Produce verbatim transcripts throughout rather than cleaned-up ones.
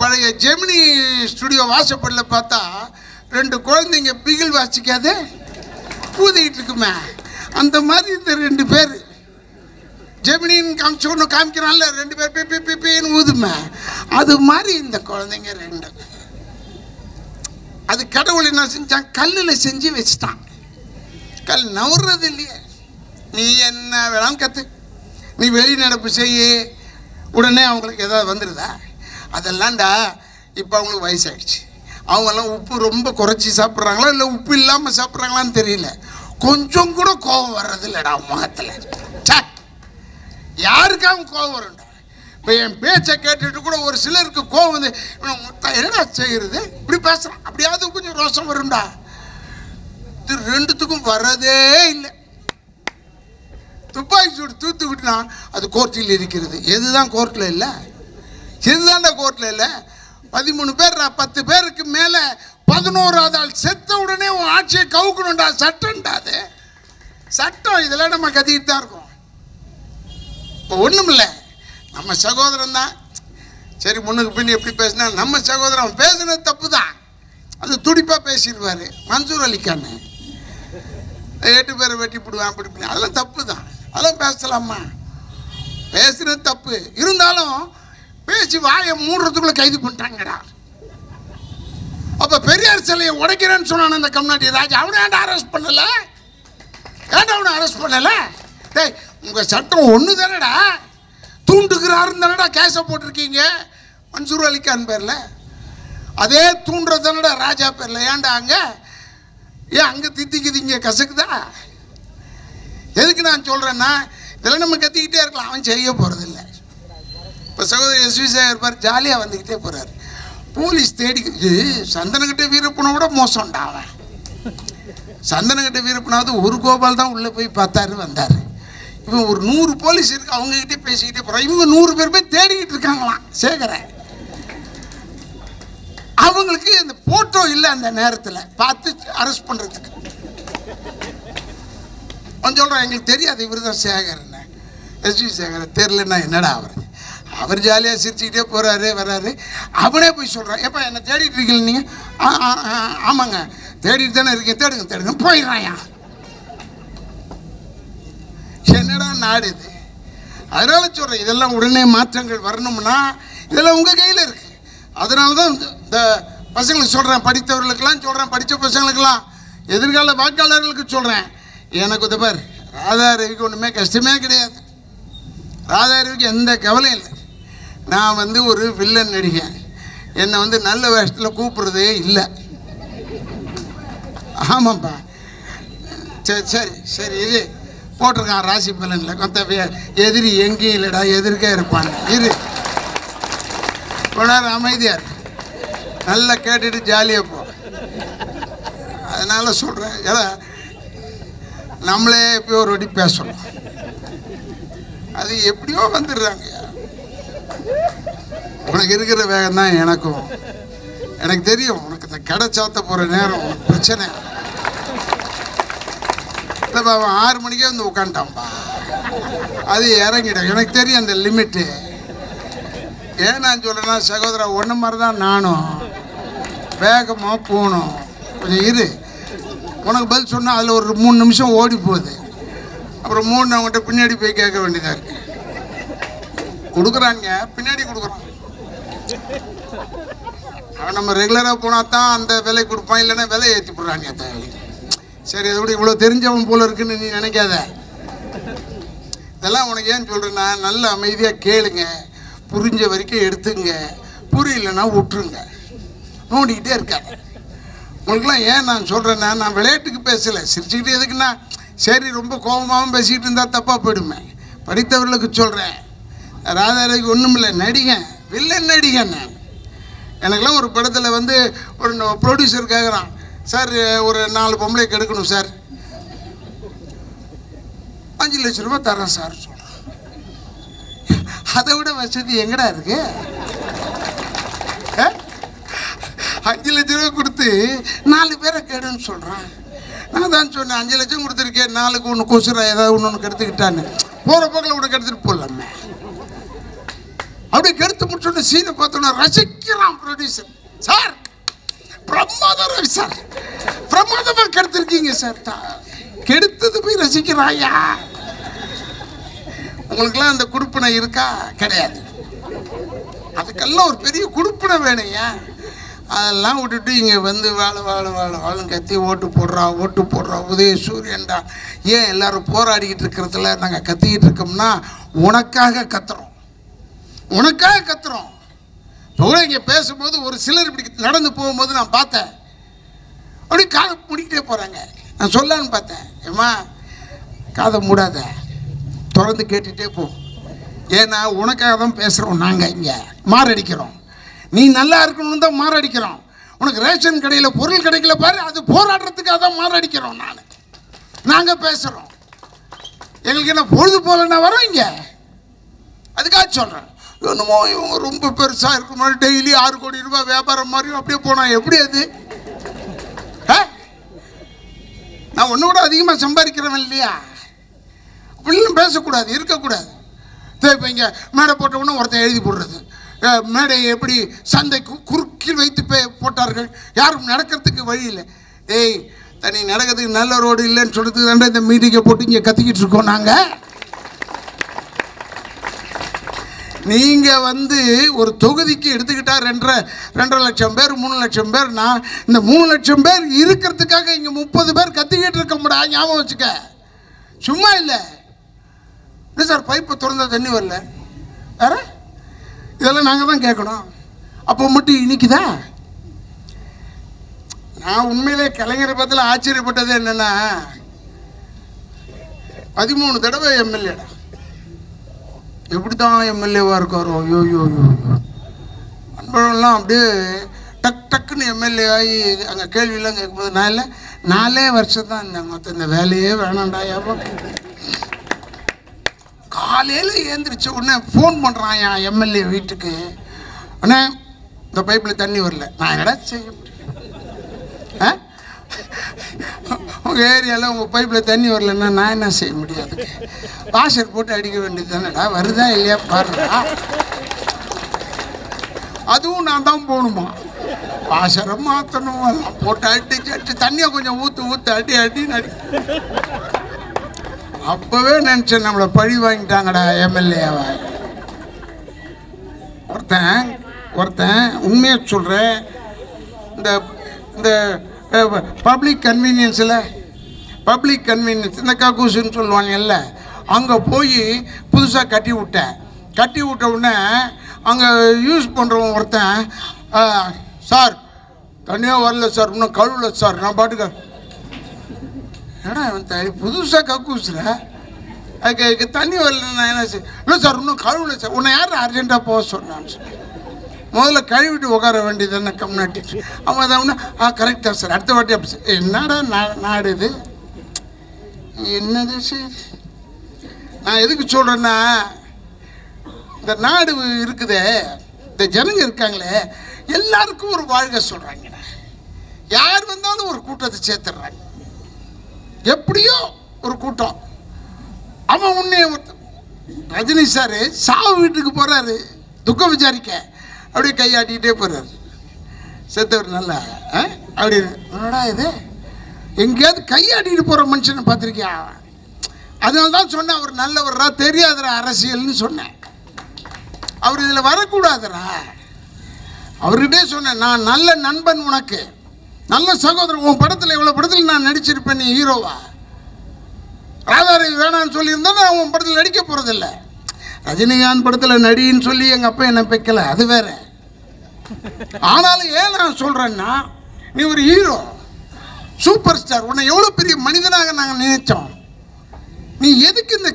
பழைய ஜெமினி ஸ்டுடியோ வாசப்படல பார்த்தா ரெண்டு குழந்தைங்க பிகில் வாசிக்காதே பூதிட்டு இருக்குமே அந்த மாதிரி இந்த ரெண்டு பேர் ஜெமினின்னு காமிச்சோன்னு காமிக்கிறான்ல ரெண்டு பேர் பி பி பி பின்னு ஊதுமே அது மாதிரி இந்த குழந்தைங்க ரெண்டு அது கடவுள் என்ன செஞ்சான் கல்லில் செஞ்சு வச்சுட்டான் கல் நவுறது இல்லையே நீ என்ன வேணாலும் கற்று நீ வெளிநடப்பு செய்ய உடனே அவங்களுக்கு எதாவது வந்துடுதா அதெல்லாம்டா இப்போ அவங்களுக்கு வயசாகிடுச்சு அவங்கெல்லாம் உப்பு ரொம்ப குறைச்சி சாப்பிட்றாங்களா இல்லை உப்பு இல்லாமல் சாப்பிட்றாங்களான்னு தெரியல கொஞ்சம் கூட கோபம் வர்றது இல்லைடா முகத்தில் சாக் யாருக்காக கோபம் வரும்டா இப்போ என் பேச்சை கேட்டுட்டு கூட ஒரு சிலருக்கு கோபம் வந்து என்னடா செய்கிறது இப்படி பேசுகிறான் அப்படியாவது கொஞ்சம் ரோஷம் வரும்டா இது ரெண்டுத்துக்கும் வர்றதே இல்லை துப்பாக்கி சூடு தூத்துக்கிட்டுனா அது கோர்ட்டில் இருக்கிறது எதுதான் கோர்ட்டில் இல்லை இதுதான்டா கோர்ட்டில் இல்லை பதிமூணு பேர் பத்து பேருக்கு மேலே பதினோராவது ஆள் செத்த உடனே உன் ஆட்சியை கவுக்கணும்டா சட்டம்டா அது சட்டம் இதெல்லாம் நம்ம கத்திக்கிட்டு தான் இருக்கோம் இப்போ ஒன்றும் இல்லை நம்ம சகோதரன் தான் சரி முன்னுக்கு பின் எப்படி பேசினா நம்ம சகோதரன் பேசுனது தப்பு தான் அது துடிப்பாக பேசிடுவார் மன்சூர் அலிக்கான்னு எட்டு பேரை வெட்டி போடுவேன் அப்படி இப்படி அதெல்லாம் தப்பு தான் அதெல்லாம் பேசலாமா பேசுகிறது தப்பு இருந்தாலும் பேச்சு வாயை மூடுறதுக்குள்ளே கைது பண்ணிட்டாங்கடா அப்போ பெரியார் சிலையை உடைக்கிறேன்னு சொன்னான் அந்த கம்யூனிட்டி ராஜா அவனை ஏன்டா அரெஸ்ட் பண்ணலை ஏன்டா அவனை அரெஸ்ட் பண்ணலை டேய் உங்கள் சட்டம் ஒன்று தானடா தூண்டுகிறாருன்னு தானடா கேஸை போட்டிருக்கீங்க மன்சூர் அலிகான் பேரில் அதே தூண்டுறது தானடா ராஜா பேரில் ஏன்டா அங்கே ஏன் அங்கே தித்திக்குதிங்க கசக்குதா எதுக்கு நான் சொல்கிறேன்னா இதெல்லாம் நம்ம கத்திக்கிட்டே இருக்கலாம் அவன் செய்ய போகிறதில்லை இப்போ சகோதரி எஸ்வி சார் இருப்பார் ஜாலியாக வந்துக்கிட்டே போகிறார் போலீஸ் தேடிக்கிட்டு சந்தனக்கிட்ட வீரப்பனை விட மோசம்டா அவன் சந்தனக்கிட்ட வீரப்பனாவது ஒரு கோபால் தான் உள்ளே போய் பார்த்தாரு வந்தார் இவன் ஒரு நூறு போலீஸ் இருக்கு அவங்ககிட்டே பேசிக்கிட்டே போகிறான் இவங்க நூறு பேர் போய் தேடிக்கிட்டு இருக்காங்களாம் சேகரை அவங்களுக்கு இந்த போட்டோ இல்லை அந்த நேரத்தில் பார்த்து அரெஸ்ட் பண்ணுறதுக்கு கொஞ்சம் சொல்கிறேன் எங்களுக்கு தெரியாது இவர் தான் சேகர்ண்ண எஸ்வி சேகர் தெரிலன்னா என்னடா அவர் அவர் ஜாலியாக சிரிச்சுக்கிட்டே போகிறாரு வர்றாரு அவனே போய் சொல்கிறான் எப்போ என்னை தேடிட்டு இருக்கீங்க நீங்கள் ஆமாங்க தேடிட்டு தானே இருக்கீங்க தேடுங்க தேடுங்க போயிடுறாயா என்னடா நாடு இது அதனால சொல்கிறேன் இதெல்லாம் உடனே மாற்றங்கள் வரணும்னா இதெல்லாம் உங்கள் கையில் இருக்குது அதனால தான் இந்த பசங்களுக்கு சொல்கிறேன் படித்தவர்களுக்கெல்லாம் சொல்கிறேன் படித்த பசங்களுக்கெல்லாம் எதிர்கால வாக்காளர்களுக்கு சொல்கிறேன் எனக்கு இந்த பேர் ராதா ரவிக்கு ஒன்றுமே கஷ்டமே கிடையாது ராதா ரவிக்கு எந்த கவலையும் இல்லை நான் வந்து ஒரு வில்லன் நடிகேன் என்னை வந்து நல்ல வேஷத்தில் கூப்பிட்றதே இல்லை ஆமாம்ப்பா சரி சரி சரி இது போட்டிருக்கான் ராசி பலனில் கொத்த எதிரி எங்கேயும் இல்லைடா எதிர்க்கே இருப்பான் இது கொள்ளார் அமைதியார் நல்லா கேட்டுட்டு ஜாலியாக போ அதனால் சொல்கிறேன் ஏன்னா நம்மளே எப்படியோ ஒரு வடி பேசணும் அது எப்படியோ வந்துடுறாங்க உனக்கு இருக்கிற வேகம் தான் எனக்கும் எனக்கு தெரியும் உனக்கு இந்த கடை சாத்த போகிற நேரம் பிரச்சனை இல்லைப்பா அவன் ஆறு மணிக்கே வந்து உட்காந்துட்டான்பா அது இறங்கிடும் எனக்கு தெரியும் அந்த லிமிட்டு ஏன் நான் சொல்கிறேன்னா சகோதரா ஒன்று மாதிரி தான் நானும் வேகமாக போகணும் கொஞ்சம் இரு உனக்கு பதில் சொன்னால் அதில் ஒரு மூணு நிமிஷம் ஓடி போகுது அப்புறம் மூணு அவங்ககிட்ட பின்னாடி போய் கேட்க வேண்டியதாக இருக்கு கொடுக்குறாங்க பின்னாடி கொடுக்குறான் அவன் நம்ம ரெகுலராக போனால் தான் அந்த விலை கொடுப்பான் இல்லைன்னா விலை ஏற்றி போடுறாங்க தேவை சரி அதை விட இவ்வளோ தெரிஞ்சவன் போல இருக்குன்னு நீ நினைக்காத இதெல்லாம் உனக்கு ஏன்னு சொல்கிறேன்னா நல்ல அமைதியாக கேளுங்க புரிஞ்ச வரைக்கும் எடுத்துங்க புரியலன்னா விட்டுருங்க நோண்டிக்கிட்டே இருக்காங்க உங்களுக்குலாம் ஏன் நான் சொல்கிறேன்னா நான் விளையாட்டுக்கு பேசலை சிரிச்சுக்கிட்டே எதுக்குன்னா சரி ரொம்ப கோபமாகவும் பேசிக்கிட்டு இருந்தால் தப்பாக போயிடுமே படித்தவர்களுக்கு சொல்கிறேன் ராதாரவிக்கு ஒன்றும் இல்லை நடிகன் வில்லன் நடிகன் நான் எனக்குலாம் ஒரு படத்தில் வந்து ஒரு ப்ரொடியூசர் கேட்குறான் சார் ஒரு நாலு பொம்பளை கெடுக்கணும் சார் அஞ்சு லட்ச ரூபா தரேன் சார் அதை விட வசதி எங்கடா இருக்கு அஞ்சு லட்ச ரூபா கொடுத்து நாலு பேரை கேடுன்னு சொல்கிறேன் நான் தான் சொன்னேன் அஞ்சு லட்சம் கொடுத்துருக்கேன் நாளுக்கு ஒன்று கொசுரா ஏதாவது ஒன்று ஒன்று கெடுத்துக்கிட்டான்னு போகிற போக்கில் உனக்கு எடுத்துகிட்டு போடலாமே அப்படி கெடுத்து எடுத்து முடிச்சுட்டு சீனை பார்த்தோன்னா ரசிக்கிறான் ப்ரொடியூசர். சார் பிரம்மாதம் ரவி சார், பிரமாதமாக கெடுத்துருக்கீங்க சார். கெடுத்தது போய் ரசிக்கிறாயா? உங்களுக்கெல்லாம் அந்த குடுப்பினை இருக்கா? கிடையாது. அதுக்கெல்லாம் ஒரு பெரிய குடுப்பினை வேணும்யா. அதெல்லாம் விட்டுட்டு இங்கே வந்து வாழ வாழ வாழ வாழும் கத்தி ஓட்டு போடுறா ஓட்டு போடுறா உதய சூரியன்டா. ஏன் எல்லோரும் போராடிக்கிட்டு இருக்கிறதுல நாங்கள் கத்திக்கிட்டு இருக்கோம்னா உனக்காக கத்துறோம், உனக்காக கத்துறோம். இப்போ கூட இங்கே பேசும்போது ஒரு சிலர் இப்படி நடந்து போகும்போது நான் பார்த்தேன், அப்படி காதை முடிக்கிட்டே போகிறாங்க. நான் சொல்லான்னு பார்த்தேன், ஏம்மா காதை மூடாத, தொடர்ந்து கேட்டுகிட்டே போ, ஏன்னா உனக்காக தான் பேசுகிறோம். நாங்கள் இங்கே மாரடிக்கிறோம், நீ நல்லா இருக்கணும்னு தான் மாரடிக்கிறோம். உனக்கு ரேஷன் கடையில் பொருள் கிடைக்கல பாரு, அது போராடுறதுக்காக தான் மாரடிக்கிறோம். நான் நாங்கள் பேசுகிறோம், எங்களுக்கு என்ன பொழுது போகலன்னா வரோம் இங்கே, அதுக்காக சொல்கிறேன். என்னமோ இவங்க ரொம்ப பெருசாக இருக்க மாதிரி டெய்லி ஆறு கோடி ரூபாய் வியாபாரம் மாதிரியும் அப்படியே போனால் எப்படி அது? நான் ஒன்று கூட அதிகமாக சம்பாதிக்கிறவன் இல்லையா? அப்படிலாம் பேசக்கூடாது, இருக்கக்கூடாது. இப்போ இங்கே மேடை போட்டவுடனே ஒருத்தர் எழுதி போடுறது, மேடையை எப்படி சந்தைக்கு குறுக்கில் வைத்து பே போட்டார்கள், யாரும் நடக்கிறதுக்கு வழி இல்லை. ஏய் தனி நடக்கிறதுக்கு நல்ல ரோடு இல்லைன்னு சொல்லிட்டு தாண்டா இந்த மீட்டிங்கை போட்டு இங்கே கத்திக்கிட்டு இருக்கோம் நாங்கள். நீங்கள் வந்து ஒரு தொகுதிக்கு எடுத்துக்கிட்டால் ரெண்டரை ரெண்டரை லட்சம் பேர் மூணு லட்சம் பேர்னா இந்த மூணு லட்சம் பேர் இருக்கிறதுக்காக இங்கே முப்பது பேர் கத்திக்கிட்டு இருக்க முடியாது. ஞாபகம் வச்சுக்க, சும்மா இல்லை. இல்லை சார் பைப்பை திறந்தால் தண்ணி வரல, வேற இதெல்லாம் நாங்கள் தான் கேட்கணும். அப்போ மட்டும் இனிக்குதா? நான் உண்மையிலே கலைஞரை பற்றில ஆச்சரியப்பட்டது என்னென்னா, பதிமூணு தடவை எம்எல்ஏடா, எப்படி தான் எம்எல்ஏவாக இருக்காரோ. யோ யோ யோ அன்பழகம்லாம் அப்படியே டக் டக்குன்னு எம்எல்ஏ ஆகி அங்கே கேள்வியெல்லாம் கேட்கும்போது நான் இல்லை நாலே வருஷம் தான் இந்த மொத்த இந்த வேலையே வேணாண்டா. யாப்பா காலையில் ஏந்திரிச்ச உடனே ஃபோன் பண்ணுறான் என் எம்எல்ஏ வீட்டுக்கு, அண்ணே இந்த பைப்பில் தண்ணி வரல. நான் என்னடா செய்ய முடியும்? ஆ உங்கள் ஏரியாவில் உங்கள் பைப்பில் தண்ணி வரலன்னா நான் என்ன செய்ய முடியாது? வாஷர் போட்டு அடிக்க வேண்டியது தானடா, வருதா இல்லையா பாருடா. அதுவும் நான் தான் போகணுமா? வாஷரை மாற்றணும், அதெல்லாம் போட்டு அடிச்சு அடிச்சு தண்ணியை கொஞ்சம் ஊற்று ஊற்று அடி அடி அடி. அப்பவே நினைச்சேன் நம்மளை பழி வாங்கிட்டாங்கடா எம்எல்ஏவா. ஒருத்தன் ஒருத்தன் உண்மையை சொல்கிற இந்த இந்த பப்ளிக் கன்வீனியன்ஸில் பப்ளிக் கன்வீனியன்ஸ் இந்த கக்கூசுன்னு சொல்லுவாங்கல்ல, அங்கே போய் புதுசாக கட்டி விட்டேன். கட்டி விட்ட உடனே அங்கே யூஸ் பண்ணுறவன் ஒருத்தன், சார் தனியாக வரல சார், இன்னும் கழுவலை சார், நான் பாட்டுக்க ஏன்னா அவன் புதுசாக கக்கூசுல அதுக்கு தண்ணி வரல. நான் என்ன சார் இல்லை சார் இன்னும் கழுவுல சார், உன்னை யாரும் அர்ஜென்ட்டாக போக சொன்னான்னு சொல்லி முதல்ல கழுவிட்டு உட்கார வேண்டியது என்ன கம்னாட்டி. அவன் அதான் ஆ கரெக்டாக சார் அடுத்த வாட்டி அப்படி சார். என்னடா நா நாடு இது என்னது சார்? நான் எதுக்கு சொல்கிறேன்னா, இந்த நாடு இருக்குதே, இந்த ஜனங்க இருக்காங்களே, எல்லாருக்கும் ஒரு வாழ்க சொல்கிறாங்கண்ணா. யார் வந்தாலும் ஒரு கூட்டத்தை சேர்த்துடுறாங்க, எப்படியோ ஒரு கூட்டம். அவன் உன்னே ரஜினி சார் சாவு வீட்டுக்கு போகிறாரு துக்கம் விசாரிக்க, அப்படியே கையாட்டிக்கிட்டே போகிறாரு. செத்தவர் நல்லா அப்படி என்னடா இது, எங்கேயாவது கையாட்டிக்கிட்டு போகிற மனுஷனை பார்த்துருக்கியா? அதனால தான் சொன்னேன் அவர் நல்லவர்ரா, தெரியாதரா அரசியல்னு சொன்னேன். அவர் இதில் வரக்கூடாதுரா. அவர்கிட்டே சொன்னேன், நான் நல்ல நண்பன் உனக்கு, நல்ல சகோதரன். உன் படத்தில் இவ்வளோ படத்தில் நான் நடிச்சிருப்பேன், நீ ஹீரோவா. ராதா ரவி வேணான்னு சொல்லியிருந்தா நான் உன் படத்தில் நடிக்க போகிறதில்ல. ரஜினிகாந்த் படத்தில் நடின்னு சொல்லி எங்கள் அப்பா என்னை வைக்கலை, அது வேற. ஆனாலும் ஏன் நான் சொல்கிறேன்னா, நீ ஒரு ஹீரோ சூப்பர் ஸ்டார், உன்னை எவ்வளோ பெரிய மனிதனாக நாங்கள் நினைத்தோம். நீ எதுக்கு இந்த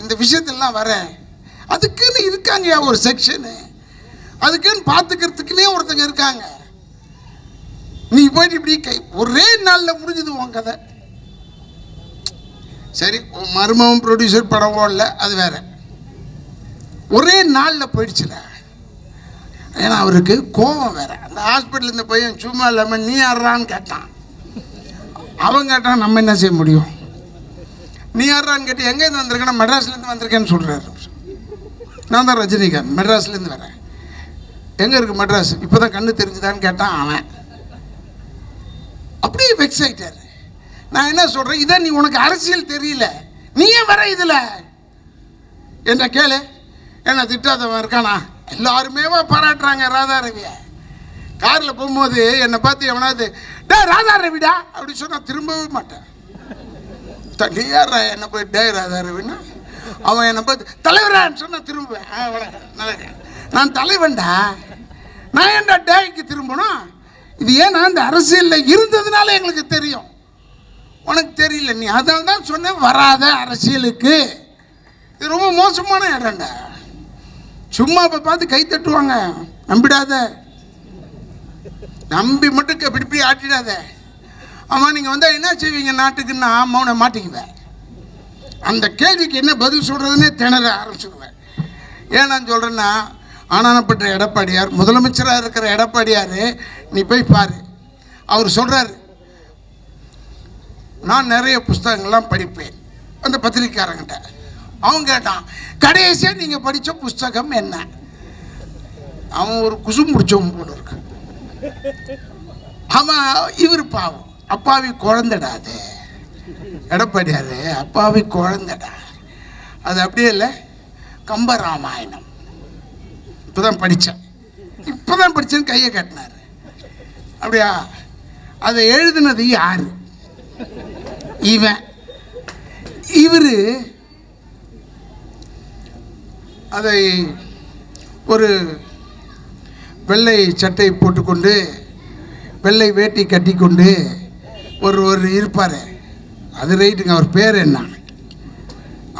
இந்த விஷயத்தெல்லாம் வர? அதுக்குன்னு இருக்காங்கயா ஒரு செக்ஷனு, அதுக்குன்னு பார்த்துக்கிறதுக்குன்னே ஒருத்தங்க இருக்காங்க. நீ போயிட்டு இப்படி கை ஒரே நாளில் முடிஞ்சது உன் கதை. சரி மர்மம் ப்ரொடியூசர் படம் ஓடல, அது வேற. ஒரே நாளில் போயிடுச்சுல, ஏன்னா அவருக்கு கோபம் வேற. அந்த ஹாஸ்பிட்டல் இந்த பையன் சும்மா இல்லாமல் நீ ஆடுறான்னு கேட்டான். அவன் கேட்டான் நம்ம என்ன செய்ய முடியும்? நீ ஆடுறான்னு கேட்டு எங்கேருந்து வந்திருக்கேன்னா மெட்ராஸ்லேருந்து வந்திருக்கேன்னு சொல்கிறாரு. நான் தான் ரஜினிகாந்த் மெட்ராஸ்லேருந்து வரேன். எங்க இருக்கு மெட்ராஸ் இப்பதான் கண்ணு தெரிஞ்சுதான்னு கேட்டான் அவன். அப்படியே வெக்ஸ் ஆயிட்டாரு. நான் என்ன சொல்றேன், இதை நீ உனக்கு அரசியல் தெரியல, நீ ஏன் வர இதுல என்ன கேளு, என்ன திட்டாதவன் இருக்கானா? எல்லாருமே பாராட்டுறாங்க ராதா ரவியை. கார்ல போகும்போது என்னை பார்த்து எவனாவது டே ராதா ரவிடா அப்படின்னு சொன்னா திரும்பவே மாட்டேன். தனியாரா என்ன போய் டே ராதா ரவின்னா அவன் என்னை பார்த்து தலைவரான்னு சொன்னா திரும்புவேன். நான் தலைவன்டா, நான் ஏன்டா டேக்கு திரும்பணும்? இது ஏன்னா இந்த அரசியலில் இருந்ததுனால எங்களுக்கு தெரியும், உனக்கு தெரியல. நீ அதான் தான் சொன்னேன் வராத அரசியலுக்கு, இது ரொம்ப மோசமான இடம்டா. சும்மா இப்போ பார்த்து கை தட்டுவாங்க, நம்பிடாத, நம்பி மட்டும் இப்படி இப்படி ஆட்டிடாத. ஆமாம் நீங்கள் வந்தால் என்ன செய்வீங்க நாட்டுக்குன்னா? ஆமாம் நான் மாட்டிக்குவேன். அந்த கேள்விக்கு என்ன பதில் சொல்கிறதுன்னே திணற ஆரம்பிச்சுடுவேன். ஏன் நான் சொல்கிறேன்னா, ஆனானப்பட்ட எடப்பாடியார், முதலமைச்சராக இருக்கிற எடப்பாடியார், நீ போய் பாரு, அவர் சொல்கிறாரு நான் நிறைய புஸ்தகங்கள்லாம் படிப்பேன். அந்த பத்திரிக்கைக்காரங்கிட்ட அவன் கேட்டான் கடைசியாக நீங்கள் படித்த புஸ்தகம் என்ன? அவன் ஒரு குசும் பிடிச்சவன் போல இருக்கு. அவன் இவர் பாவம் அப்பாவி குழந்தடா, அது எடப்பாடியார் அப்பாவி குழந்தடா. அது அப்படியே இல்லை, கம்பராமாயணம் இப்போதான் படித்தேன், இப்போதான் படித்தேன்னு கையை கட்டினார். அப்படியா? அதை எழுதுனது யார்? இவன் இவர். அதை ஒரு வெள்ளை சட்டை போட்டுக்கொண்டு வெள்ளை வேட்டி கட்டிக்கொண்டு ஒரு ஒரு இருப்பார். அது ரைட்டுங்க, அவர் பேர் என்ன?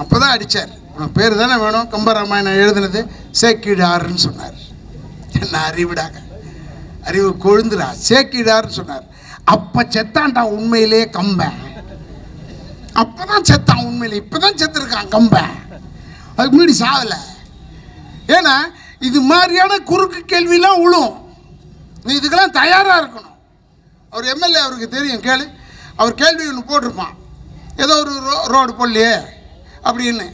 அப்போ தான் அடித்தார், உனக்கு பேர் தானே வேணும், கம்பராமாயணம் எழுதுனது சேக்கிடார்ன்னு சொன்னார். என்ன அறிவுடாங்க, அறிவு கொழுந்துடா. சேக்கிடார்ன்னு சொன்னார். அப்போ செத்தான்டா உண்மையிலே கம்பன், அப்போ தான் செத்தான் உண்மையிலே. இப்போ தான் செத்துருக்கான் கம்பன், அதுக்கு முன்னாடி சாகலை. ஏன்னா இது மாதிரியான குறுக்கு கேள்விலாம் உழும், நீ இதுக்கெல்லாம் தயாராக இருக்கணும். அவர் எம்எல்ஏ, அவருக்கு தெரியும் கேளு. அவர் கேள்வி ஒன்று போட்டிருப்பான், ஏதோ ஒரு ரோ ரோடு போடலையே அப்படின்னு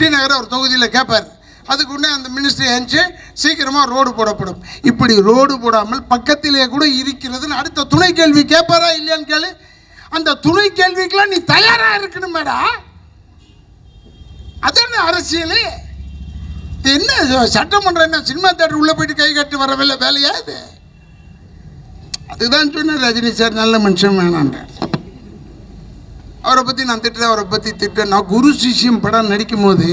டி நகர் ஒரு தொகுதியில் கேட்பார். அதுக்குன்னே அந்த மினிஸ்டர் எழுந்து சீக்கிரமாக ரோடு போடப்படும். இப்படி ரோடு போடாமல் பக்கத்திலே கூட இருக்கிறதுன்னு அடுத்த துணை கேள்வி கேட்பாரா இல்லையான்னு கேளு. அந்த துணை கேள்விக்கெல்லாம் நீ தயாராக இருக்கணும் மேடா. அதான அரசியல். இது என்ன சட்டமன்ற, என்ன சினிமா தேட்டர் உள்ளே போயிட்டு கை கட்டி வரவில்லை வேலையா இது? அதுதான் சொன்னேன் ரஜினி சார் நல்ல மனுஷன் வேணான்ற. அவரை பற்றி நான் திட்டுறேன், அவரை பற்றி திட்டேன். நான் குரு சிஷ்யம் படம் நடிக்கும் போது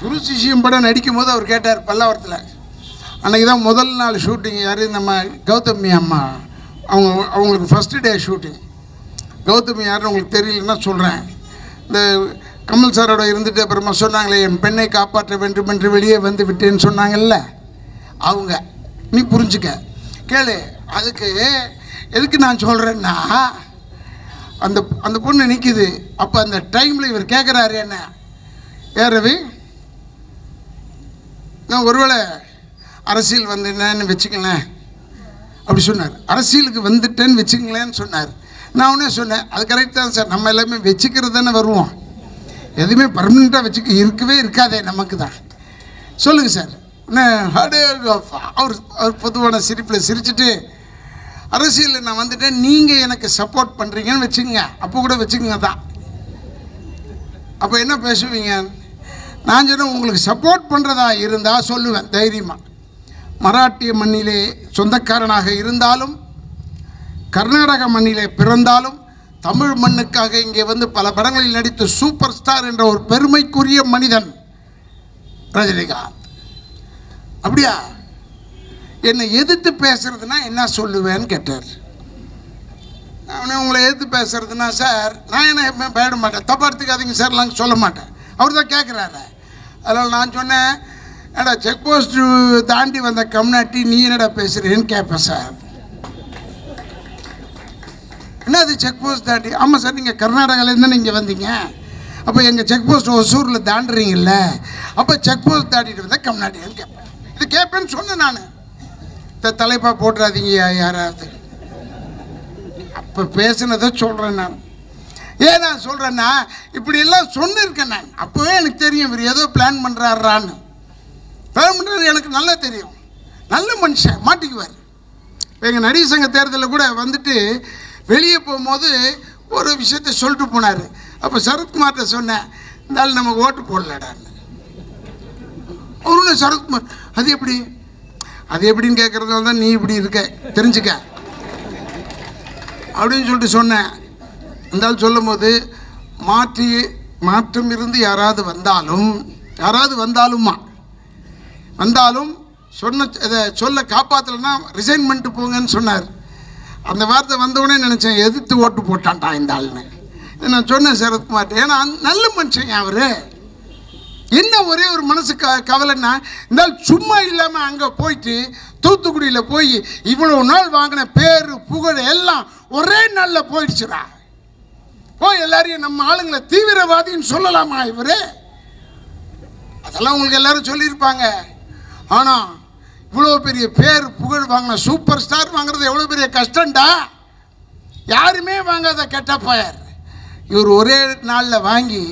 குரு சிஷ்யம் படம் நடிக்கும் போது அவர் கேட்டார் பல்லாவரத்தில். அன்றைக்கி தான் முதல் நாள் ஷூட்டிங். யார்? நம்ம கௌதமி அம்மா, அவங்க அவங்களுக்கு ஃபஸ்ட்டு டே ஷூட்டிங். கௌதமி யாருன்னு உங்களுக்கு தெரியலன்னா சொல்கிறேன். இந்த கமல் சாரோட இருந்துட்டு அப்புறமா சொன்னாங்களே, என் பெண்ணை காப்பாற்ற வேண்டும் என்று வெளியே வந்து விட்டேன்னு சொன்னாங்கல்ல அவங்க. நீ புரிஞ்சுக்க கேளு. அதுக்கு எதுக்கு நான் சொல்கிறேன்னா, அந்த அந்த பொண்ணு நிற்கிது. அப்போ அந்த டைமில் இவர் கேட்குறாரு, என்ன ஏ ரவி, நான் ஒருவேளை அரசியல் வந்துட்டேன்னு வச்சுக்கலேன் அப்படி சொன்னார். அரசியலுக்கு வந்துட்டேன்னு வச்சுக்கலேன்னு சொன்னார். நான் உடனே சொன்னேன், அது கரெக்ட் தான் சார், நம்ம எல்லாமே வச்சுக்கிறது தானே வருவோம், எதுவுமே பர்மனெண்ட்டாக வச்சுக்க இருக்கவே இருக்காதே நமக்கு தான். சொல்லுங்கள் சார். அவர் அவர் பொதுவான சிரிப்பில் சிரிச்சுட்டு, அரசியலில் நான் வந்துட்டேன், நீங்கள் எனக்கு சப்போர்ட் பண்ணுறீங்கன்னு வச்சுக்கோங்க, அப்போ கூட வச்சுக்கோங்க தான், அப்போ என்ன பேசுவீங்க? நான் சொன்னேன், உங்களுக்கு சப்போர்ட் பண்ணுறதா இருந்தால் சொல்லுவேன் தைரியமாக. மராட்டிய மண்ணிலே சொந்தக்காரனாக இருந்தாலும், கர்நாடக மண்ணிலே பிறந்தாலும், தமிழ் மண்ணுக்காக இங்கே வந்து பல படங்களில் நடித்து சூப்பர் ஸ்டார் என்ற ஒரு பெருமைக்குரிய மனிதன் ரஜினிகாந்த். அப்படியா? என்னை எதிர்த்து பேசுறதுனா என்ன சொல்லுவேன்னு கேட்டார். அவனை உங்களை எதிர்த்து பேசுறதுனா சார் நான் என்ன எப்பவுமே பயப்பட மாட்டேன், தப்பா எடுத்துக்காதீங்க சார் நாங்கள் சொல்ல மாட்டேன். அவர் தான் கேட்குறாரு. அதனால் நான் சொன்னேன், ஏடா செக் போஸ்ட் தாண்டி வந்த கம்னாட்டி நீ என்னடா பேசுறேன்னு கேட்பேன் சார். என்ன அது செக் போஸ்ட் தாண்டி? ஆமாம் சார், நீங்கள் கர்நாடகாலேருந்து தானே இங்கே வந்தீங்க, அப்போ எங்கள் செக் போஸ்ட் ஒசூரில் தாண்டுறீங்கல்ல, அப்போ செக் போஸ்ட் தாண்டிட்டு வந்தால் கம்னாட்டின்னு கேட்பேன். இது கேட்பேன்னு சொன்னேன் நான். தலைப்பா போட்டுறாதீங்க யாராவது. அப்போ பேசுனதை சொல்கிறேன் நான். ஏன் நான் சொல்கிறேன்னா, இப்படியெல்லாம் சொன்னிருக்கேன் நான், அப்போவே எனக்கு தெரியும் இவர் ஏதோ பிளான் பண்ணுறாரான்னு. பெருமன்றது எனக்கு நல்லா தெரியும். நல்ல மனுஷன் மாட்டிக்குவார். எங்கள் நடிகர் சங்க தேர்தலில் கூட வந்துட்டு வெளியே போகும்போது ஒரு விஷயத்த சொல்லிட்டு போனார். அப்போ சரத்குமார்கிட்ட சொன்னேன், இருந்தாலும் நமக்கு ஓட்டு போடலடான்னு. அவரும் சரத்குமார் அது எப்படி அது எப்படின்னு கேட்குறதுனால தான் நீ இப்படி இருக்க தெரிஞ்சுக்க அப்படின்னு சொல்லிட்டு சொன்னேன். இருந்தாலும் சொல்லும் போது மாற்றி மாற்றம் இருந்து யாராவது வந்தாலும் யாராவது வந்தாலும்மா வந்தாலும் சொன்ன இதை சொல்ல காப்பாற்றலைன்னா ரிசைன்மெண்ட்டு போங்கன்னு சொன்னார். அந்த வார்த்தை வந்தவுடனே நினச்சேன், எதிர்த்து ஓட்டு போட்டான்ட்டா இந்த ஆள்னு. நான் சொன்னேன் சரத்குமார், ஏன்னா நல்ல மனுஷன் அவர். என்ன ஒரே ஒரு மனசு க கவலைன்னா இருந்தாலும் சும்மா இல்லாமல் அங்கே போயிட்டு தூத்துக்குடியில் போய் இவ்வளோ நாள் வாங்கின பேர் புகழ் எல்லாம் ஒரே நாளில் போயிடுச்சுடா. போய் எல்லாரையும் நம்ம ஆளுங்களை தீவிரவாதின்னு சொல்லலாமா இவர்? அதெல்லாம் உங்களுக்கு எல்லாரும் சொல்லியிருப்பாங்க. ஆனால் இவ்வளோ பெரிய பேர் புகழ் வாங்கின சூப்பர் ஸ்டார் வாங்குறது எவ்வளோ பெரிய கஷ்டம்டா. யாருமே வாங்காத கெட்ட பயர் இவர் ஒரே நாளில் வாங்கி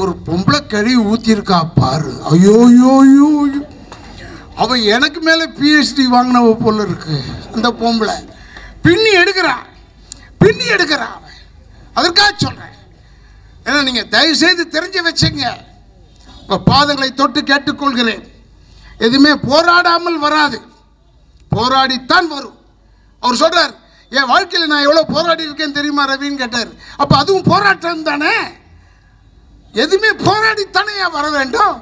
ஒரு பொம்பளை கழி ஊற்றிருக்கா பாரு. ஐயோயோயோ, அவன் எனக்கு மேலே பிஹெச்டி வாங்கினவ போல இருக்கு. அந்த பொம்பளை பின்னி எடுக்கிறான் பின்னி எடுக்கிறான் அவன். அதற்காக சொல்கிறேன், ஏன்னா நீங்கள் தயவுசெய்து தெரிஞ்சு வச்சுங்க. உங்கள் பாதங்களை தொட்டு கேட்டுக்கொள்கிறேன், எதுவுமே போராடாமல் வராது, போராடித்தான் வரும். அவர் சொல்கிறார், என் வாழ்க்கையில் நான் எவ்வளோ போராடி இருக்கேன்னு தெரியுமா ரவின்னு கேட்டார். அப்போ அதுவும் போராட்டம் தானே. எதுவுமே போராடித்தானே வர வேண்டும்.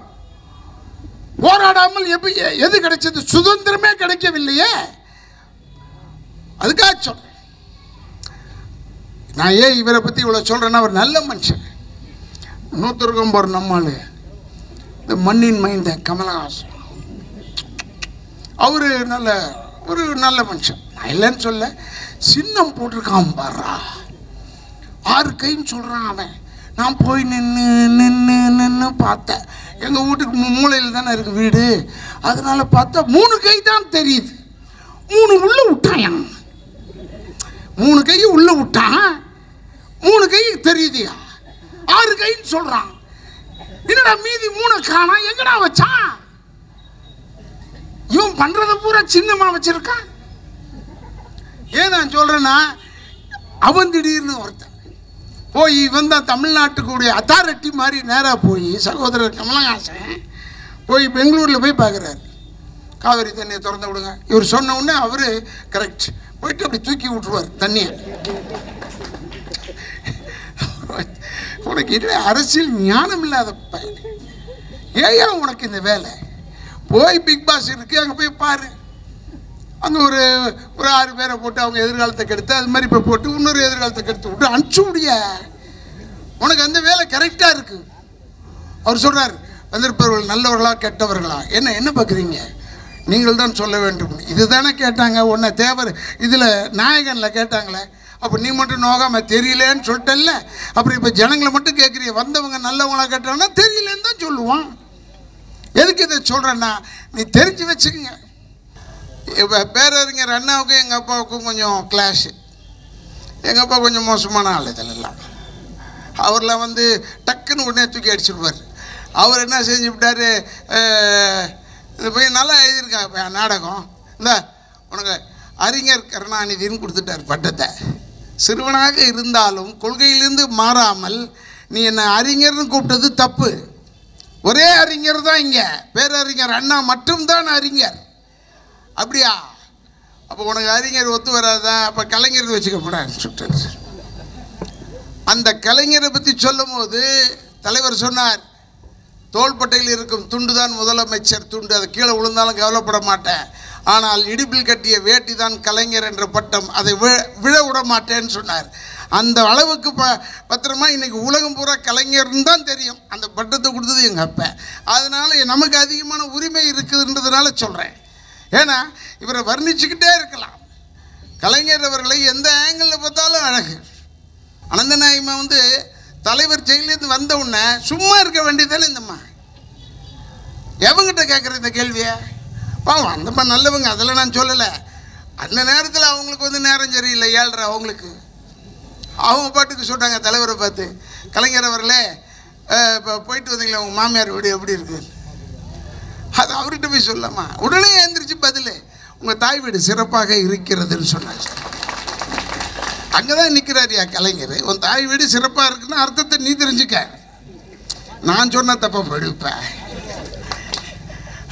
போராடாமல் எப்ப எது கிடைச்சது? சுதந்திரமே கிடைக்கவில்லையே. அதுக்காக சொல்கிறேன். நான் ஏன் இவரை பற்றி இவ்வளோ சொல்கிறேன்னா, அவர் நல்ல மனுஷன். நூற்றுக்கும் போகிற நம்மால் இந்த மண்ணின் மைந்த கமலஹாசன் அவர் நல்ல ஒரு நல்ல மனுஷன். நான் இல்லைன்னு சொல்ல, சின்னம் போட்டிருக்கான் பாரா, ஆறு கைன்னு சொல்கிறான் அவன். நான் போய் நின்று நின்று நின்று பார்த்தேன். எங்கள் வீட்டுக்கு மூளையில் தானே இருக்குது வீடு, அதனால பார்த்தா மூணு கை தான் தெரியுது. மூணு உள்ளே விட்டான், மூணு கை உள்ளே விட்டான், மூணு கை தெரியுதியா, ஆறு கைன்னு சொல்கிறான். என்னடா மீதி மூணு காணா, எங்கடா வச்சான்? இவன் பண்ணுறத பூரா சின்னமாக வச்சுருக்கான். ஏன் நான் சொல்கிறேன்னா, அவன் திடீர்னு ஒருத்தன் போய் இவன் தான் தமிழ்நாட்டுக்குடைய அத்தாரிட்டி மாதிரி நேராக போய் சகோதரர் கமலஹாசன் போய் பெங்களூரில் போய் பார்க்குறாரு. காவிரி தண்ணியை திறந்து விடுங்க. இவர் சொன்ன உடனே அவர் கரெக்ட் போயிட்டு அப்படி தூக்கி விட்டுருவார் தண்ணியை. உனக்கு இல்லை அரசியல் ஞானம் இல்லாத பையன், ஏன் உனக்கு இந்த வேலை? போய் பிக் பாஸ் இருக்குது அங்கே போய் பாரு. அங்கே ஒரு ஒரு ஆறு பேரை போட்டு அவங்க எதிர்காலத்தை கெடுத்து அது மாதிரி இப்போ போட்டு இன்னொரு எதிர்காலத்தை கெடுத்து விட்டு அனுப்பிச்சு முடிய, உனக்கு அந்த வேலை கரெக்டாக இருக்குது. அவர் சொல்கிறார், வந்திருப்பவர்கள் நல்லவர்களா கெட்டவர்களா என்ன என்ன பார்க்குறீங்க, நீங்கள் தான் சொல்ல வேண்டும். இது தானே கேட்டாங்க உன்னை தேவர் இதில் நாயகனில் கேட்டாங்களே. அப்போ நீ மட்டும் நோகாமல் தெரியலேன்னு சொல்லிட்டல்ல, அப்புறம் இப்போ ஜனங்களை மட்டும் கேட்குறீங்க. வந்தவங்க நல்லவங்களா கேட்டாங்கன்னா தெரியலேன்னு தான் சொல்லுவோம். எதுக்கு இதை சொல்கிறேன்னா, நீ தெரிஞ்சு வச்சுக்கோங்க. இப்போ பேரறிஞர் அண்ணாவுக்கும் எங்கள் அப்பாவுக்கும் கொஞ்சம் கிளாஷு. எங்கள் அப்பா கொஞ்சம் மோசமான ஆள். இதெல்லாம் அவரெலாம் வந்து டக்குன்னு உடனே தூக்கி அடிச்சுடுவார். அவர் என்ன செஞ்சுவிட்டார், இந்த பையன் நல்லா எழுதியிருக்காங்க நாடகம், இந்த உனக்கு அறிஞர் கருணாநிதினு கொடுத்துட்டார் பட்டத்தை. சிறுவனாக இருந்தாலும் கொள்கையிலேருந்து மாறாமல் நீ என்னை அறிஞர்னு கூப்பிட்டது தப்பு. ஒரே அறிஞர் தான் இங்கே, பேரறிஞர் அண்ணா மட்டும்தான் அறிஞர். அப்படியா? அப்போ உனக்கு அறிஞர் ஒத்து வராதா? அப்போ கலைஞர் வச்சுக்க போடான்னு சொல்லிட்டு அந்த கலைஞரை பற்றி சொல்லும் போது தலைவர் சொன்னார், தோள்பட்டையில் இருக்கும் துண்டு தான் முதலமைச்சர் துண்டு, அது கீழே விழுந்தாலும் கவலைப்பட மாட்டேன். ஆனால் இடுப்பில் கட்டிய வேட்டி தான் கலைஞர் என்ற பட்டம், அதை விழ விழ விட மாட்டேன்னு சொன்னார். அந்த அளவுக்கு ப பத்திரமா இன்றைக்கி உலகம் பூரா கலைஞர்னு தான் தெரியும். அந்த பட்டத்தை கொடுத்தது எங்கள் அப்பா. அதனால் நமக்கு அதிகமான உரிமை இருக்குதுன்றதுனால சொல்கிறேன். ஏன்னா இவரை வர்ணிச்சுக்கிட்டே இருக்கலாம். கலைஞர் அவர்களை எந்த ஆங்கிளில் பார்த்தாலும் அழகு. அனந்தநாயம்மா வந்து தலைவர் ஜெயிலேருந்து வந்த உடனே சும்மா இருக்க வேண்டியதால இந்தம்மா எவங்கிட்ட கேட்குற இந்த கேள்வியை பாவம் அந்தம்மா நல்லவங்க, அதெல்லாம் நான் சொல்லலை. அந்த நேரத்தில் அவங்களுக்கு வந்து நேரம் சரியில்லை, ஏழ்ற அவங்களுக்கு. அவங்க பாட்டுக்கு சொல்கிறாங்க தலைவரை பார்த்து, கலைஞர் அவர்களே இப்போ போயிட்டு வந்தீங்களா உங்கள் மாமியார் வீடு எப்படி இருக்குது? அது அவர்கிட்ட போய் சொல்லாமா? உடனே எழுந்திரிச்சு பதிலே உங்கள் தாய் வீடு சிறப்பாக இருக்கிறதுன்னு சொன்னாச்சு. அங்கே தான் நிற்கிறாரியா கலைஞர். உன் தாய் வீடு சிறப்பாக இருக்குன்னு அர்த்தத்தை நீ தெரிஞ்சுக்க, நான் சொன்னால் தப்பாக போயிடுப்பேன்.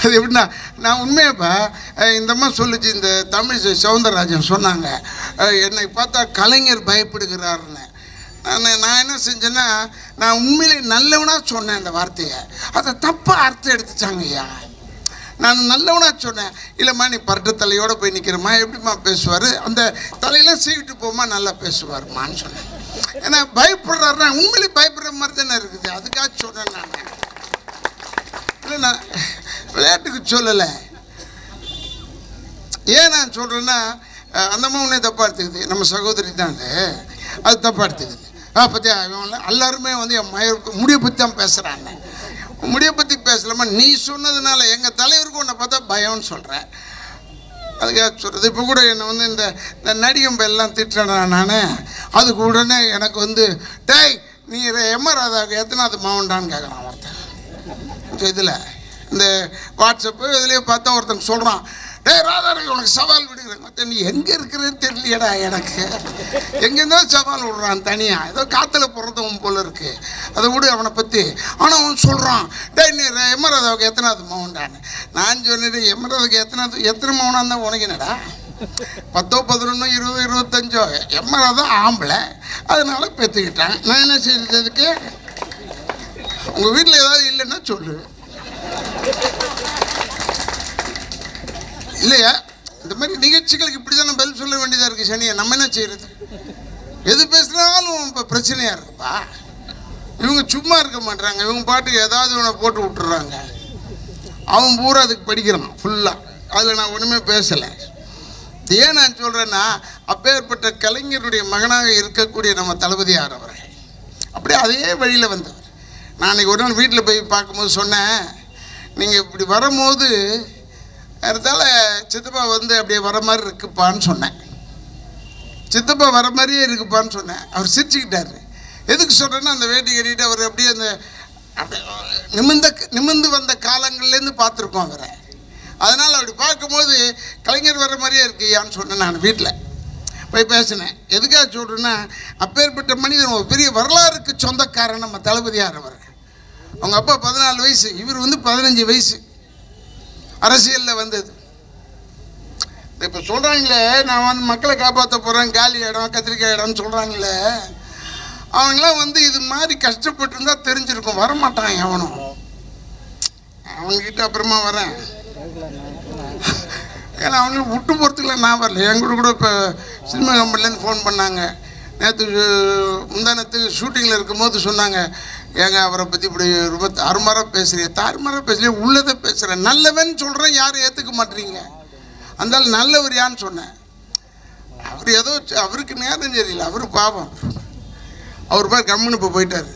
அது எப்படின்னா, நான் உண்மையாப்பா இந்த மாதிரி சொல்லிச்சு. இந்த தமிழ் சவுந்தரராஜன் சொன்னாங்க, என்னை பார்த்தா கலைஞர் பயப்படுகிறாருன்னு. நான் நான் என்ன செஞ்சேன்னா, நான் உண்மையிலே நல்லவனாக சொன்னேன் அந்த வார்த்தையை. அதை தப்பாக அர்த்தம் எடுத்துச்சாங்கய்யா. நான் நல்லவனாக சொன்னேன், இல்லைம்மா நீ பரட்டு தலையோடு போய் நிற்கிறம்மா, எப்படிம்மா பேசுவார், அந்த தலையெல்லாம் சீக்கிட்டு போமா நல்லா பேசுவார்மான்னு சொன்னேன். ஏன்னா பயப்படுறாருன்னா உண்மையிலே பயப்படுற மாதிரி தானே இருக்குது. அதுக்காக சொன்னேன் நான், இல்லை நான் விளையாட்டுக்கு சொல்லலை. ஏன் நான் சொல்கிறேன்னா, அந்தம்மா உன்னே தப்பாக எடுத்துக்குது, நம்ம சகோதரி தான் அது தப்பாக எடுத்துக்குது. ஆ பற்றி எல்லாருமே வந்து என் மய முடியை பற்றி தான் பேசுகிறாங்க. முடியை பற்றி பேசலாமா? நீ சொன்னதுனால எங்கள் தலைவருக்கு உன்னை பார்த்தா பயம்னு சொல்கிறேன். அதுக்காக சொல்கிறது. இப்போ கூட என்னை வந்து இந்த இந்த நடிகம்பு எல்லாம் திட்டுறேன் நான். அதுக்கு உடனே எனக்கு வந்து, டேய் நீ எம் ஆர் ராதாவுக்கு எத்தனாவது மாவண்டான்னு கேட்குறான் ஒருத்தன். இதில் இந்த வாட்ஸ்அப்பு இதுலேயே பார்த்தா ஒருத்தன் சொல்கிறான், டே ராதா ரவி உனக்கு சவால் விடுகிறேன். நீ எங்கே இருக்கிறேன்னு தெரியலையடா எனக்கு. எங்கேருந்தோ சவால் விடுறான் தனியாக, ஏதோ காற்றுல பிறந்தவன் போல் இருக்குது. அதை விட அவனை பற்றி. ஆனால் அவன் சொல்கிறான், டே நீ எம் ஆர் ராதாவுக்கு எத்தனாவது மவுண்டான்னு. நான் சொன்னேன், எம் ஆர் ராதாவுக்கு எத்தனாவது எத்தனை மவுனாக இருந்தால் உனக்கு என்னடா, பத்தோ பதினொன்னோ இருபதோ இருபத்தஞ்சோ. எம் ஆர் ராதா ஆம்பளை, அதனால பெற்றுக்கிட்டான். நான் என்ன செய்யறதுக்கு? உங்கள் வீட்டில் ஏதாவது இல்லைன்னா சொல்லு, இல்லையா? இந்த மாதிரி நிகழ்ச்சிகளுக்கு இப்படி தான் நம்ம பதில் சொல்ல வேண்டியதாக இருக்குது. சனியை நம்ம என்ன செய்கிறது? எது பேசுனாலும் இப்போ பிரச்சனையாக இருக்குப்பா. இவங்க சும்மா இருக்க மாட்டுறாங்க, இவங்க பாட்டுக்கு ஏதாவது இவனை போட்டு விட்டுறாங்க. அவன் பூரா அதுக்கு படிக்கிறான் ஃபுல்லாக. அதில் நான் ஒன்றுமே பேசலை. ஏன் நான் சொல்கிறேன்னா, அப்பேற்பட்ட கலைஞருடைய மகனாக இருக்கக்கூடிய நம்ம தளபதியார் அவர்கள் அப்படியே அதே வழியில் வந்தவர். நான் அன்றைக்கி ஒரு நாள் வீட்டில் போய் பார்க்கும்போது சொன்னேன், நீங்கள் இப்படி வரும்போது அதனால சித்தப்பா வந்து அப்படியே வர மாதிரி இருக்குப்பான்னு சொன்னேன். சித்தப்பா வர மாதிரியே இருக்குப்பான்னு சொன்னேன். அவர் சிரிச்சுக்கிட்டார். எதுக்கு சொல்கிறேன்னா, அந்த வேட்டி கட்டிட்டு அவர் அப்படியே அந்த அப்படி நிமிர்ந்த நிமிர்ந்து வந்த காலங்கள்லேருந்து பார்த்துருக்கோம் அவரை. அதனால் அப்படி பார்க்கும்போது கலைஞர் வர மாதிரியே இருக்குயான்னு சொன்னேன். நான் வீட்டில் போய் பேசினேன். எதுக்காக சொல்கிறேன்னா, அப்பேற்பட்ட மனிதன் ஒரு பெரிய வரலாறுக்கு சொந்தக்காரன் நம்ம தளபதியார் அவர். அவங்க அப்பா பதினாலு வயசு, இவர் வந்து பதினஞ்சு வயசு அரசியலில் வந்தது. இப்போ சொல்கிறாங்களே, நான் வந்து மக்களை காப்பாற்ற போகிறேன், காலி இடம் கத்திரிக்காய் இடம்னு சொல்கிறாங்களே, அவங்களாம் வந்து இது மாதிரி கஷ்டப்பட்டுருந்தா தெரிஞ்சிருக்கும். வரமாட்டான் எவனும். அவங்ககிட்ட அப்புறமா வரேன். ஏன்னா அவங்களுக்கு விட்டு போகிறதுக்குலாம் நான் வரல. எங்களுக்கு கூட இப்போ சினிமா கம்பெனிலேருந்து ஃபோன் பண்ணாங்க. நேற்று முந்தா நேற்று ஷூட்டிங்கில் இருக்கும்போது சொன்னாங்க, ஏங்க அவரை பற்றி இப்படி ரொம்ப தாறுமாராக பேசுகிறேன். தாறுமாராக பேசுகிறேன், உள்ளதை பேசுகிறேன். நல்லவன் சொல்கிறேன், யாரும் ஏற்றுக்க மாட்டேறீங்க. அந்தாலும் நல்லவர் யான்னு சொன்னேன். அவர் ஏதோ அவருக்கு நேரம் சரியில்லை, அவர் பாவம். அவர் பார் கம்முன்னு இப்போ போயிட்டார்.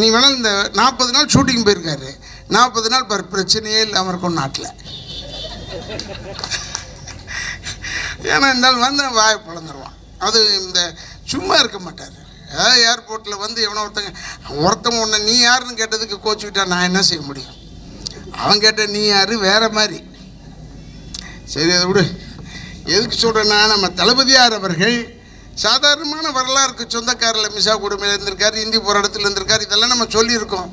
நீ வேணால் இந்த நாற்பது நாள் ஷூட்டிங் போயிருக்காரு. நாற்பது நாள் பார் பிரச்சனையே இல்லாமல் இருக்கும் நாட்டில். ஏன்னா இருந்தாலும் வந்து வாயை பிளந்துருவான். அது இந்த சும்மா இருக்க மாட்டார். ஏதாவது ஏர்போர்ட்டில் வந்து எவனோ ஒருத்தங்க ஒருத்தவங்க ஒன்று நீ யாருன்னு கேட்டதுக்கு கோச்சுக்கிட்டா நான் என்ன செய்ய முடியும்? அவன் கேட்ட நீ யார் வேறு மாதிரி. சரி அதை விடு. எதுக்கு சொல்கிறேன்னா, நம்ம தளபதியார் அவர்கள் சாதாரணமான வரலாறுக்கு சொந்தக்காரில் மிசா குடும்பத்தில் இருந்திருக்காரு, இந்தி போராட்டத்தில் இருந்திருக்காரு, இதெல்லாம் நம்ம சொல்லியிருக்கோம்.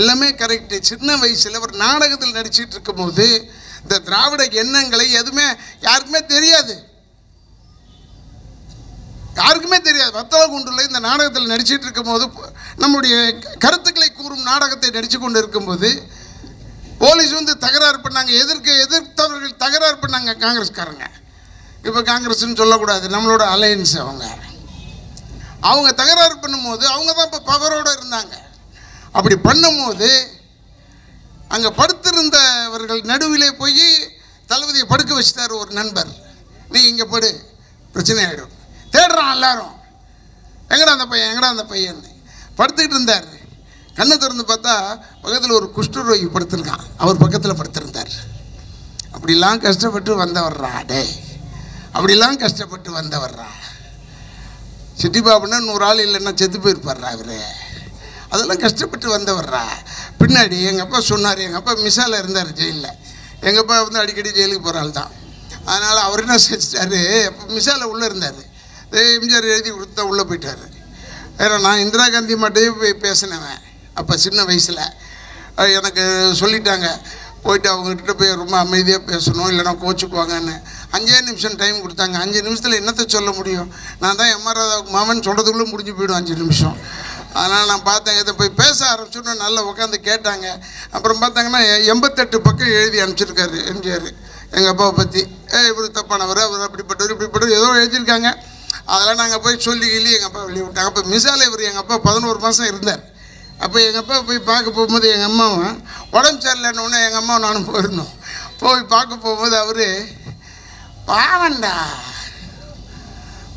எல்லாமே கரெக்டு. சின்ன வயசில் ஒரு நாடகத்தில் நடிச்சிட்டு இருக்கும்போது இந்த திராவிட எண்ணங்களை எதுவுமே யாருக்குமே தெரியாது. யாருக்குமே தெரியாது. வத்தள குண்டுல இந்த நாடகத்தில் நடிச்சிட்டு இருக்கும்போது, நம்முடைய கருத்துக்களை கூறும் நாடகத்தை நடித்து கொண்டு இருக்கும்போது, போலீஸ் வந்து தகராறு பண்ணாங்க. எதிர்க்க எதிர்த்தவர்கள் தகராறு பண்ணாங்க காங்கிரஸ்காரங்க. இப்போ காங்கிரஸ்ன்னு சொல்லக்கூடாது, நம்மளோட அலையன்ஸ் அவங்க. அவங்க தகராறு பண்ணும்போது அவங்க தான் இப்போ பவரோடு இருந்தாங்க. அப்படி பண்ணும்போது அங்கே படுத்திருந்தவர்கள் நடுவிலே போய் தளபதியை படுக்க வச்சுட்டார் ஒரு நண்பர். நீ இங்கே படு, பிரச்சனை ஆகிடும். தேடுறான் எல்லாரும், எங்கடா அந்த பையன் எங்கடா அந்த பையன் படுத்துக்கிட்டு இருந்தார். கண்ணை திறந்து பார்த்தா பக்கத்தில் ஒரு குஷ்டரோகி படுத்திருக்கான், அவர் பக்கத்தில் படுத்திருந்தார். அப்படிலாம் கஷ்டப்பட்டு வந்தவர்றா டே அப்படிலாம் கஷ்டப்பட்டு வந்தவர்றா. சிட்டிபாபுன்னா நூறு ஆள் இல்லைன்னா செத்து போயிருப்பார்றா அவர். அதெல்லாம் கஷ்டப்பட்டு வந்தவர்றா. பின்னாடி எங்கள் அப்பா சொன்னார், எங்கள் அப்பா மிசாவில் இருந்தார் ஜெயிலில். எங்க அப்பா வந்து அடிக்கடி ஜெயிலுக்கு போற ஆள் தான். அதனால அவர் என்ன செஞ்சிட்டாரு, மிசால உள்ள இருந்தாரு, எம்ஜிஆர் எழுதி கொடுத்தா உள்ள போயிட்டாரு. ஏன்னா நான் இந்திரா காந்தி மட்டும் போய் பேசினவன் அப்போ சின்ன வயசில். எனக்கு சொல்லிட்டாங்க போயிட்டு அவங்ககிட்ட போய் ரொம்ப அமைதியாக பேசணும், இல்லைனா கோச்சுக்குவாங்கன்னு. அஞ்சே நிமிஷம் டைம் கொடுத்தாங்க. அஞ்சு நிமிஷத்தில் என்னத்தை சொல்ல முடியும்? நான் தான் எம்ஆர் ராதாவுக்கு மாமன் சொல்கிறதுக்குள்ளே முடிஞ்சு போய்டும் அஞ்சு நிமிஷம். அதனால் நான் பார்த்தேன், இதை போய் பேச ஆரம்பிச்சோன்னு நல்லா உட்காந்து கேட்டாங்க. அப்புறம் பார்த்தாங்கன்னா எண்பத்தெட்டு பக்கம் எழுதி அனுப்பிச்சிருக்காரு எம்ஜிஆர் எங்கள் அப்பாவை பற்றி. ஏ இவர் தப்பானவர், அவர் அப்படிப்பட்டவர், இப்படிப்பட்டவர் ஏதோ எழுதியிருக்காங்க. அதெல்லாம் நாங்கள் போய் சொல்லி இல்லி எங்கள் அப்பா வெளியே விட்டாங்க. அப்போ மிசால இவர் எங்கள் அப்பா பதினோரு மாதம் இருந்தார். அப்போ எங்கள் அப்பா போய் பார்க்க போகும்போது எங்கள் அம்மாவும் உடம்பு சரியில்லைன்னொன்னே எங்கள் அம்மாவும் நானும் போயிருந்தோம். போய் பார்க்க போகும்போது அவர் பாவண்டா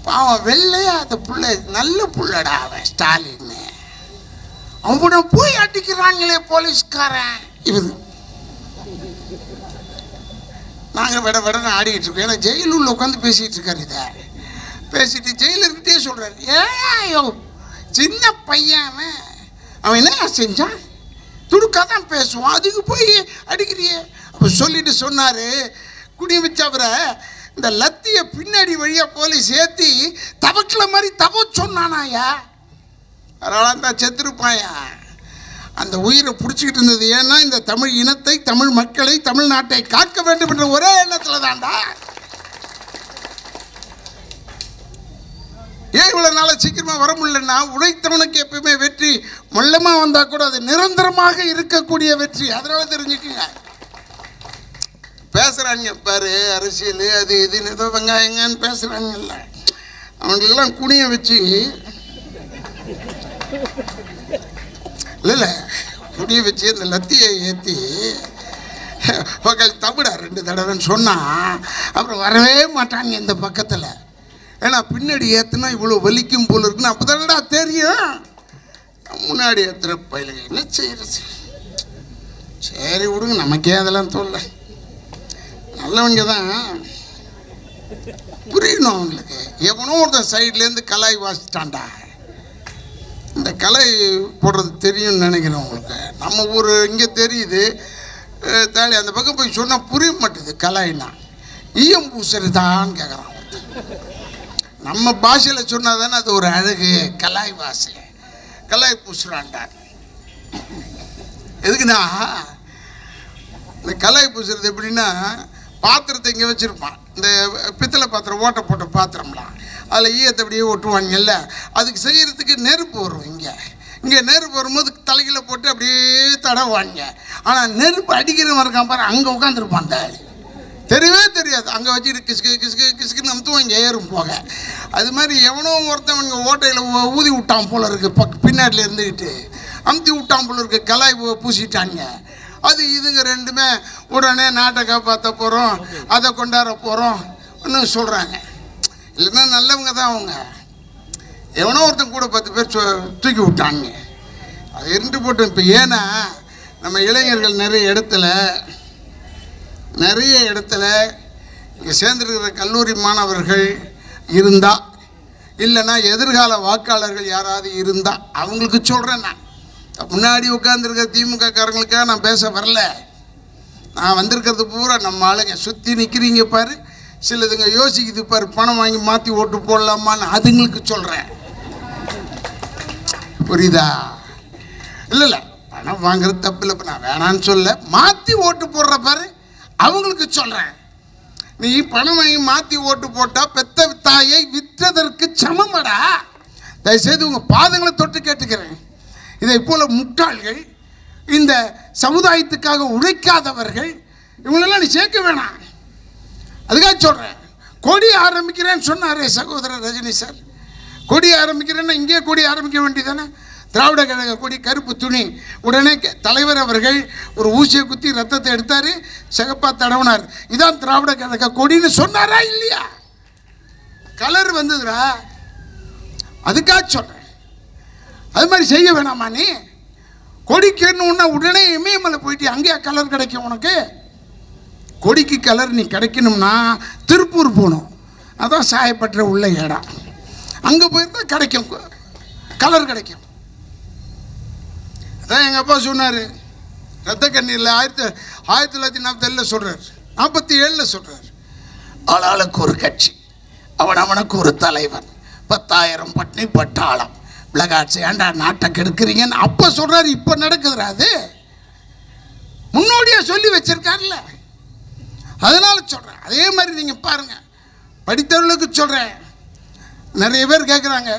பாவம் வெள்ளையா அந்த பிள்ளை நல்ல பிள்ளடா அவன் ஸ்டாலின், அவனை போய் அடிக்கிறாங்களே போலீஸ்காரன் இவர். நாங்கள் விட விட நான் ஆடிக்கிட்டு இருக்கோம். ஏன்னா ஜெயிலுள்ள உட்காந்து பேசிகிட்டு இருக்கார். இதை பேசிட்டு ஜெயிலர்கிட்டே சொல்கிறார், ஏயோ சின்ன பையன் அவன் அவன் என்ன செஞ்சான், துடுக்காக தான் பேசுவான், அதுக்கு போய் அடிக்கிறியே. அப்போ சொல்லிட்டு சொன்னார், குடி வச்சவரை இந்த லத்தியை பின்னாடி வழியாக போலீஸ் ஏற்றி தவக்கில் மாதிரி தவ சொன்னானாயா, அதனால தான் செத்துருப்பாயா. அந்த உயிரை பிடிச்சிக்கிட்டு இருந்தது ஏன்னா இந்த தமிழ் இனத்தை, தமிழ் மக்களை, தமிழ்நாட்டை காக்க வேண்டும் என்ற ஒரே எண்ணத்தில் தான்டா. ஏன் இவ்வளோ நாளாக சீக்கிரமாக வர முடியலன்னா, உழைத்தவனுக்கு எப்பயுமே வெற்றி மொல்லமாக வந்தால் கூட அது நிரந்தரமாக இருக்கக்கூடிய வெற்றி. அதனால தெரிஞ்சுக்குங்க. பேசுகிறாங்க பாரு அரசியல் அது இது ஏதோ வெங்காயங்கன்னு பேசுகிறாங்கல்ல, அவங்களுக்கெல்லாம் குனிய வச்சு இல்லை இல்லை குனிய வச்சு இந்த லத்தியை ஏற்றி தவிடா ரெண்டு தடவைன்னு சொன்னால் அப்புறம் வரவே மாட்டாங்க இந்த பக்கத்தில். ஏன்னா பின்னாடி ஏற்றுனா இவ்வளோ வலிக்கும் போல் இருக்குன்னு அப்போ தானடா தெரியும். முன்னாடி ஏற்றுற பயிலுங்க என்ன செய்யறது, சரி விடுங்க, நமக்கே அதெல்லாம் தோல்லை. நல்லவங்க தான் புரியணும் அவங்களுக்கு. எவனோ ஒருத்தன் சைட்லேருந்து கலாய் வாசிட்டான்டா, இந்த கலாய் போடுறது தெரியும்னு நினைக்கிறேன் அவங்களுக்கு. நம்ம ஊர் இங்கே தெரியுது தாலி, அந்த பக்கம் போய் சொன்னால் புரிய மாட்டேது கலாய்னா. ஈயம் பூசரிதான்னு கேட்குறான். நம்ம பாஷையில் சொன்னால் தானே அது ஒரு அழகு. கலாய் வாசை கலாய் பூசுறான்டான். எதுக்குண்ணா இந்த கலாய் பூசுறது? எப்படின்னா பாத்திரத்தை இங்கே வச்சுருப்பான், இந்த பித்தளை பாத்திரம், ஓட்டை போட்ட பாத்திரம்லாம், அதில் ஈயத்தை அப்படியே ஒட்டுவாங்கல்ல. அதுக்கு செய்கிறதுக்கு நெருப்பு வரும். இங்கே இங்கே நெருப்பு வரும்போது தலைகளை போட்டு அப்படியே தடவாங்க. ஆனால் நெருப்பு அடிக்கிறவன் இருக்கான் பாரு, அங்கே உட்காந்துருப்பான் தாலி, தெரியவே தெரியாது. அங்கே வச்சுட்டு கிசுக்கு கிசுக்கு கிசுக்குன்னு நம்புத்துவோம் இங்கே ஏறும் போக. அது மாதிரி எவனோ ஒருத்தவன் இங்கே ஓட்டையில் ஊதி விட்டான் போல இருக்கு, பக் பின்னாடியில் இருந்துக்கிட்டு அமுத்தி விட்டான் போல இருக்கு, கலாய் பூசிட்டாங்க. அது இதுங்க ரெண்டுமே உடனே நாட்டை பார்த்த போகிறோம், அதை கொண்டாட போகிறோம் ஒன்றும் சொல்கிறாங்க. இல்லைன்னா நல்லவங்க தான் அவங்க. எவனோ ஒருத்தன் கூட பத்து பேர் தூக்கி விட்டாங்க, அது இருந்து போட்டோம். இப்போ ஏன்னா நம்ம இளைஞர்கள் நிறைய இடத்துல நிறைய இடத்துல இங்கே சேர்ந்துருக்கிற கல்லூரி மாணவர்கள் இருந்தால், இல்லைன்னா எதிர்கால வாக்காளர்கள் யாராவது இருந்தால் அவங்களுக்கு சொல்கிறேன். நான் முன்னாடி உட்காந்துருக்க திமுக காரங்களுக்காக நான் பேச வரல. நான் வந்திருக்கிறது பூரா நம்ம ஆளுங்க சுற்றி நிற்கிறீங்க பாரு, சிலதுங்க யோசிக்குது பாரு, பணம் வாங்கி மாற்றி ஓட்டு போடலாமான்னு, அதுங்களுக்கு சொல்கிறேன். புரியுதா? இல்லை இல்லை பணம் வாங்குறது தப்பு இல்லை, இப்போ நான் வேணான்னு சொல்ல, மாற்றி ஓட்டு போடுற பாரு அவங்களுக்கு சொல்கிறேன். நீ பணம் வாங்கி மாற்றி ஓட்டு போட்டால் பெத்த தாயை விற்றதற்கு சமமடா. தயவுசெய்து உங்கள் பாதங்களை தொட்டு கேட்டுக்கிறேன். இதை போல் முட்டாள்கள், இந்த சமுதாயத்துக்காக உழைக்காதவர்கள், இவங்களெல்லாம் நீ சேர்க்க வேணாம். அதுக்காக சொல்கிறேன். கொடி ஆரம்பிக்கிறேன்னு சொன்னாரே சகோதரர் ரஜினி சார், கொடி ஆரம்பிக்கிறேன்னா இங்கேயே கொடி ஆரம்பிக்க வேண்டியதானே. திராவிட கழக கொடி கருப்பு துணி, உடனே தலைவர் அவர்கள் ஒரு ஊசியை குத்தி ரத்தத்தை எடுத்தார், சிகப்பா தடவினார், இதான் திராவிட கழக கொடின்னு சொன்னாரா இல்லையா? கலர் வந்ததுரா. அதுக்காக சொல்கிறேன். அது மாதிரி செய்ய வேணாமா? நீ கொடிக்கணுன்னா உடனே இமயமலை போயிட்டு அங்கேயா கலர் கிடைக்கும் உனக்கு? கொடிக்கு கலர் நீ கிடைக்கணும்னா திருப்பூர் போகணும், அதான் சாயப்பற்ற உள்ள இடம், அங்கே போயிருந்தால் கிடைக்கும், கலர் கிடைக்கும். அதான் எங்கள் அப்பா சொன்னார், ரத்தக்கண்ணியில் ஆயிரத்தி ஆயிரத்தி தொள்ளாயிரத்தி நாற்பத்தேழில் சொல்கிறார், நாற்பத்தி ஏழில் சொல்கிறார். ஆளாளுக்கு ஒரு கட்சி, அவன் அவனுக்கு ஒரு தலைவன், பத்தாயிரம் பட்னி பட்டாளம் பிளகாட்சி. ஏண்டா நாட்டை கெடுக்கிறீங்கன்னு அப்போ சொல்கிறார், இப்போ நடக்குதுரா? அது முன்னோடியாக சொல்லி வச்சிருக்காருல்ல, அதனால சொல்கிறேன். அதே மாதிரி நீங்கள் பாருங்கள், படித்தவர்களுக்கு சொல்கிறேன், நிறைய பேர் கேட்குறாங்க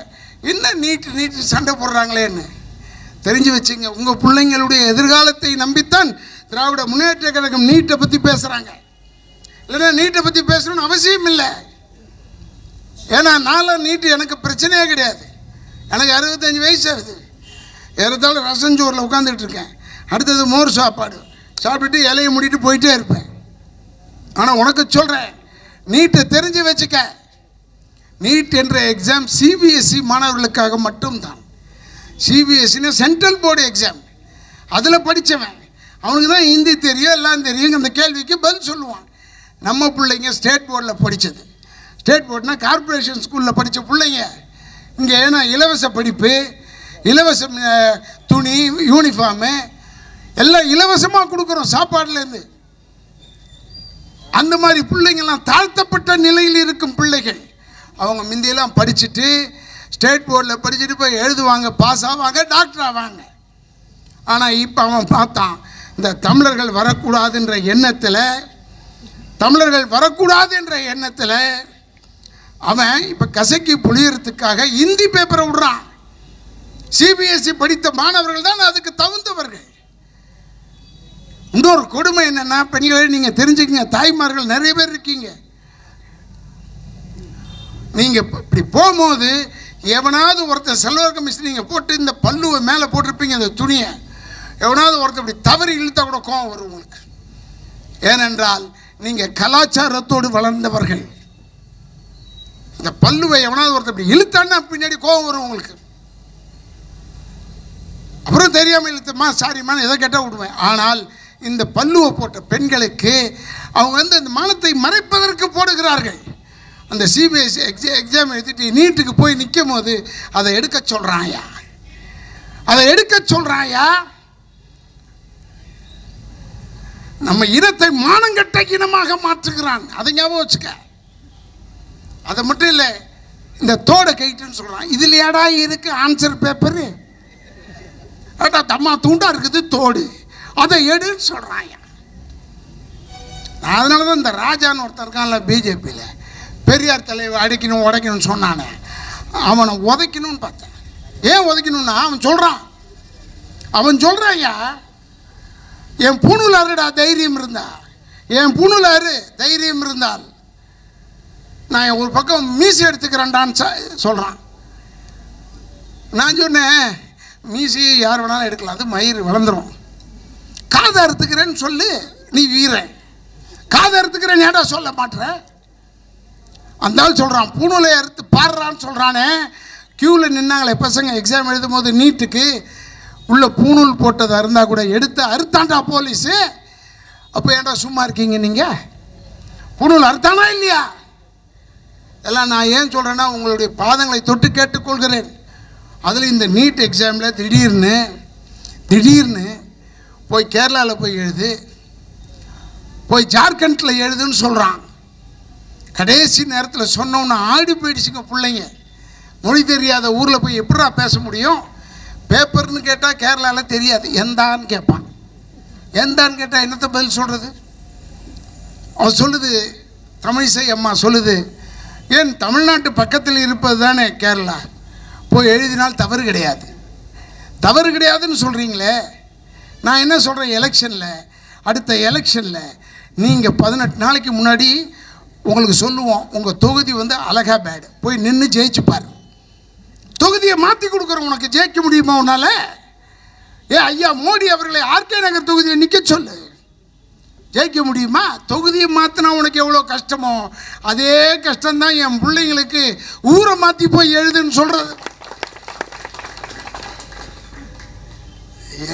என்ன நீட்டு நீட்டு சண்டை போடுறாங்களேன்னு. தெரிஞ்சு வச்சுங்க, உங்கள் பிள்ளைங்களுடைய எதிர்காலத்தை நம்பித்தான் திராவிட முன்னேற்ற கழகம் நீட்டை பற்றி பேசுகிறாங்க. இல்லைன்னா நீட்டை பற்றி பேசணும்னு அவசியம் இல்லை. ஏன்னா நாலாம் நீட்டு எனக்கு பிரச்சனையே கிடையாது. எனக்கு அறுபத்தஞ்சு வயசு ஆகுது, ஏறத்தாலும் ரசஞ்சோரில் உட்காந்துட்டு இருக்கேன். அடுத்தது மோர் சாப்பாடு சாப்பிட்டுட்டு இலையை மூடிட்டு போயிட்டே இருப்பேன். ஆனால் உனக்கு சொல்கிறேன், நீட்டை தெரிஞ்சு வச்சுக்க. நீட் என்ற எக்ஸாம் சிபிஎஸ்சி மாணவர்களுக்காக மட்டும்தான். சிபிஎஸ்சின்னு சென்ட்ரல் போர்டு எக்ஸாம், அதில் படித்தவன் அவனுக்கு தான் ஹிந்தி தெரியும் எல்லாம் தெரியும். அந்த கேள்விக்கு பதில் சொல்லுவான். நம்ம பிள்ளைங்க ஸ்டேட் போர்டில் படித்தது, ஸ்டேட் போர்டுனா கார்பரேஷன் ஸ்கூலில் படித்த பிள்ளைங்க. இங்கே ஏன்னா இலவச படிப்பு, இலவச துணி யூனிஃபார்மு எல்லாம் இலவசமாக கொடுக்குறோம் சாப்பாடுலேருந்து. அந்த மாதிரி பிள்ளைங்கள்லாம் தாழ்த்தப்பட்ட நிலையில் இருக்கும் பிள்ளைகள். அவங்க முந்தையெல்லாம் படிச்சுட்டு ஸ்டேட் போர்டில் படிச்சுட்டு போய் எழுதுவாங்க, பாஸ் ஆவாங்க, டாக்டர் ஆவாங்க. ஆனால் இப்போ அவன் பார்த்தான், இந்த தமிழர்கள் வரக்கூடாதுன்ற எண்ணத்தில் தமிழர்கள் வரக்கூடாதுன்ற எண்ணத்தில் அவன் இப்போ கசக்கி புளியறதுக்காக இந்தி பேப்பரை விடுறான். சிபிஎஸ்சி படித்த மாணவர்கள் தான் அதுக்கு தகுந்தவர்கள். இன்னொரு கொடுமை என்னென்னா, பெண்களை நீங்கள் தெரிஞ்சுக்கங்க, தாய்மார்கள் நிறைய பேர் இருக்கீங்க, நீங்கள் இப்படி போகும்போது எவனாவது ஒருத்தர் செல்வர்க்க மிஸ் நீங்கள் போட்டு இந்த பல்லுவை மேலே போட்டிருப்பீங்க, இந்த துணியை எவனாவது ஒருத்தர் இப்படி தவறி இழுத்தா கூட கோவம் வரும் உங்களுக்கு. ஏனென்றால் நீங்கள் கலாச்சாரத்தோடு வளர்ந்தவர்கள். இந்த பல்லுவை எவனாவது ஒருத்தர் இப்படி இழுத்தான்னா பின்னாடி கோவம் வரும் உங்களுக்கு. அப்புறம் தெரியாமல் இழுத்தமா சாரிமான்னு எதை கேட்டால் விடுவேன். ஆனால் இந்த பல்லுவை போட்ட பெண்களுக்கு அவங்க வந்து அந்த மானத்தை மறைப்பதற்கு போடுகிறார்கள். அந்த சிபிஎஸ்சி எக்ஸா எக்ஸாம் எழுதிட்டு நீட்டுக்கு போய் நிற்கும் போது அதை எடுக்க சொல்கிறாயா, அதை எடுக்க சொல்கிறாயா? நம்ம இனத்தை மானங்கட்ட இனமாக மாற்றுகிறான், அதை ஞாபகம் வச்சுக்க. அதை மட்டும் இல்லை, இந்த தோடை கைட்டுன்னு சொல்கிறான். இதில் ஏடா இருக்குது ஆன்சர் பேப்பரு? ஏட்டா தம்மா தூண்டா இருக்குது தோடு, அதை எடுன்னு சொல்கிறாயா. அதனால தான் இந்த ராஜான்னு ஒருத்தர் இருக்கான்ல பிஜேபியில், பெரியார் தலைவர் அடிக்கணும் உடைக்கணும்னு சொன்னானே, அவனை உதைக்கணும்னு பார்த்தேன். ஏன் உதைக்கணும்னா அவன் சொல்கிறான், அவன் சொல்கிறாயா, என் பூணுலாருடா தைரியம் இருந்தா, என் பூணுலாரு தைரியம் இருந்தால் நான் ஒரு பக்கம் மீசி எடுத்துக்கிறேன்டான்னு சொல்கிறான். நான் சொன்னேன், மீசியை யார் வேணாலும் எடுக்கலாம், அது மயிர் வளர்ந்துடும். காதை அறுத்துக்கிறேன்னு சொல்லு, நீ வீரன். காதை அறுத்துக்கிறேன்னு ஏன்டா சொல்ல மாட்டுற? அந்த ஆள் சொல்கிறான், பூணூலை அறுத்து பாடுறான்னு சொல்கிறானே. கியூவில் நின்னாங்களே பசங்க எக்ஸாம் எழுதும் போது நீட்டுக்கு, உள்ள பூணூல் போட்டதாக இருந்தால் கூட எடுத்து அறுத்தாண்டா போலீஸு. அப்போ ஏன்டா சும்மா இருக்கீங்க நீங்கள்? பூணூல் அறுத்தானா இல்லையா? இதெல்லாம் நான் ஏன் சொல்கிறேன்னா உங்களுடைய பாதங்களை தொட்டு கேட்டுக்கொள்கிறேன். அதில் இந்த நீட் எக்ஸாமில் திடீர்னு திடீர்னு போய் கேரளாவில் போய் எழுது, போய் ஜார்க்கண்டில் எழுதுன்னு சொல்கிறான். கடைசி நேரத்தில் சொன்னோன்னு ஆடி போயிடுச்சுங்க பிள்ளைங்க. மொழி தெரியாத ஊரில் போய் எப்படா பேச முடியும்? பேப்பர்னு கேட்டால் கேரளாவில் தெரியாது, எந்தான்னு கேட்பான். எந்தான்னு கேட்டால் என்னத்தை பதில் சொல்கிறது? அவன் சொல்லுது, தமிழிசை அம்மா சொல்லுது, ஏன் தமிழ்நாட்டு பக்கத்தில் இருப்பது தானே கேரளா, போய் எழுதினால் தவறு கிடையாது. தவறு கிடையாதுன்னு சொல்கிறீங்களே, நான் என்ன சொல்கிறேன், எலெக்ஷனில் அடுத்த எலெக்ஷனில் நீங்கள் பதினெட்டு நாளைக்கு முன்னாடி உங்களுக்கு சொல்லுவோம், உங்கள் தொகுதி வந்து அலகாபாடு, போய் நின்று ஜெயிச்சுப்பார், தொகுதியை மாற்றி கொடுக்குறோம், உனக்கு ஜெயிக்க முடியுமா உன்னால்? ஏ ஐயா மோடி அவர்களை ஆர்கே நகர் தொகுதியை நிற்க சொல்லு, ஜெயிக்க முடியுமா? தொகுதியை மாற்றினா உனக்கு எவ்வளோ கஷ்டமோ அதே கஷ்டம்தான் என் பிள்ளைங்களுக்கு. ஊரை மாற்றி போய் எழுதுன்னு சொல்கிறது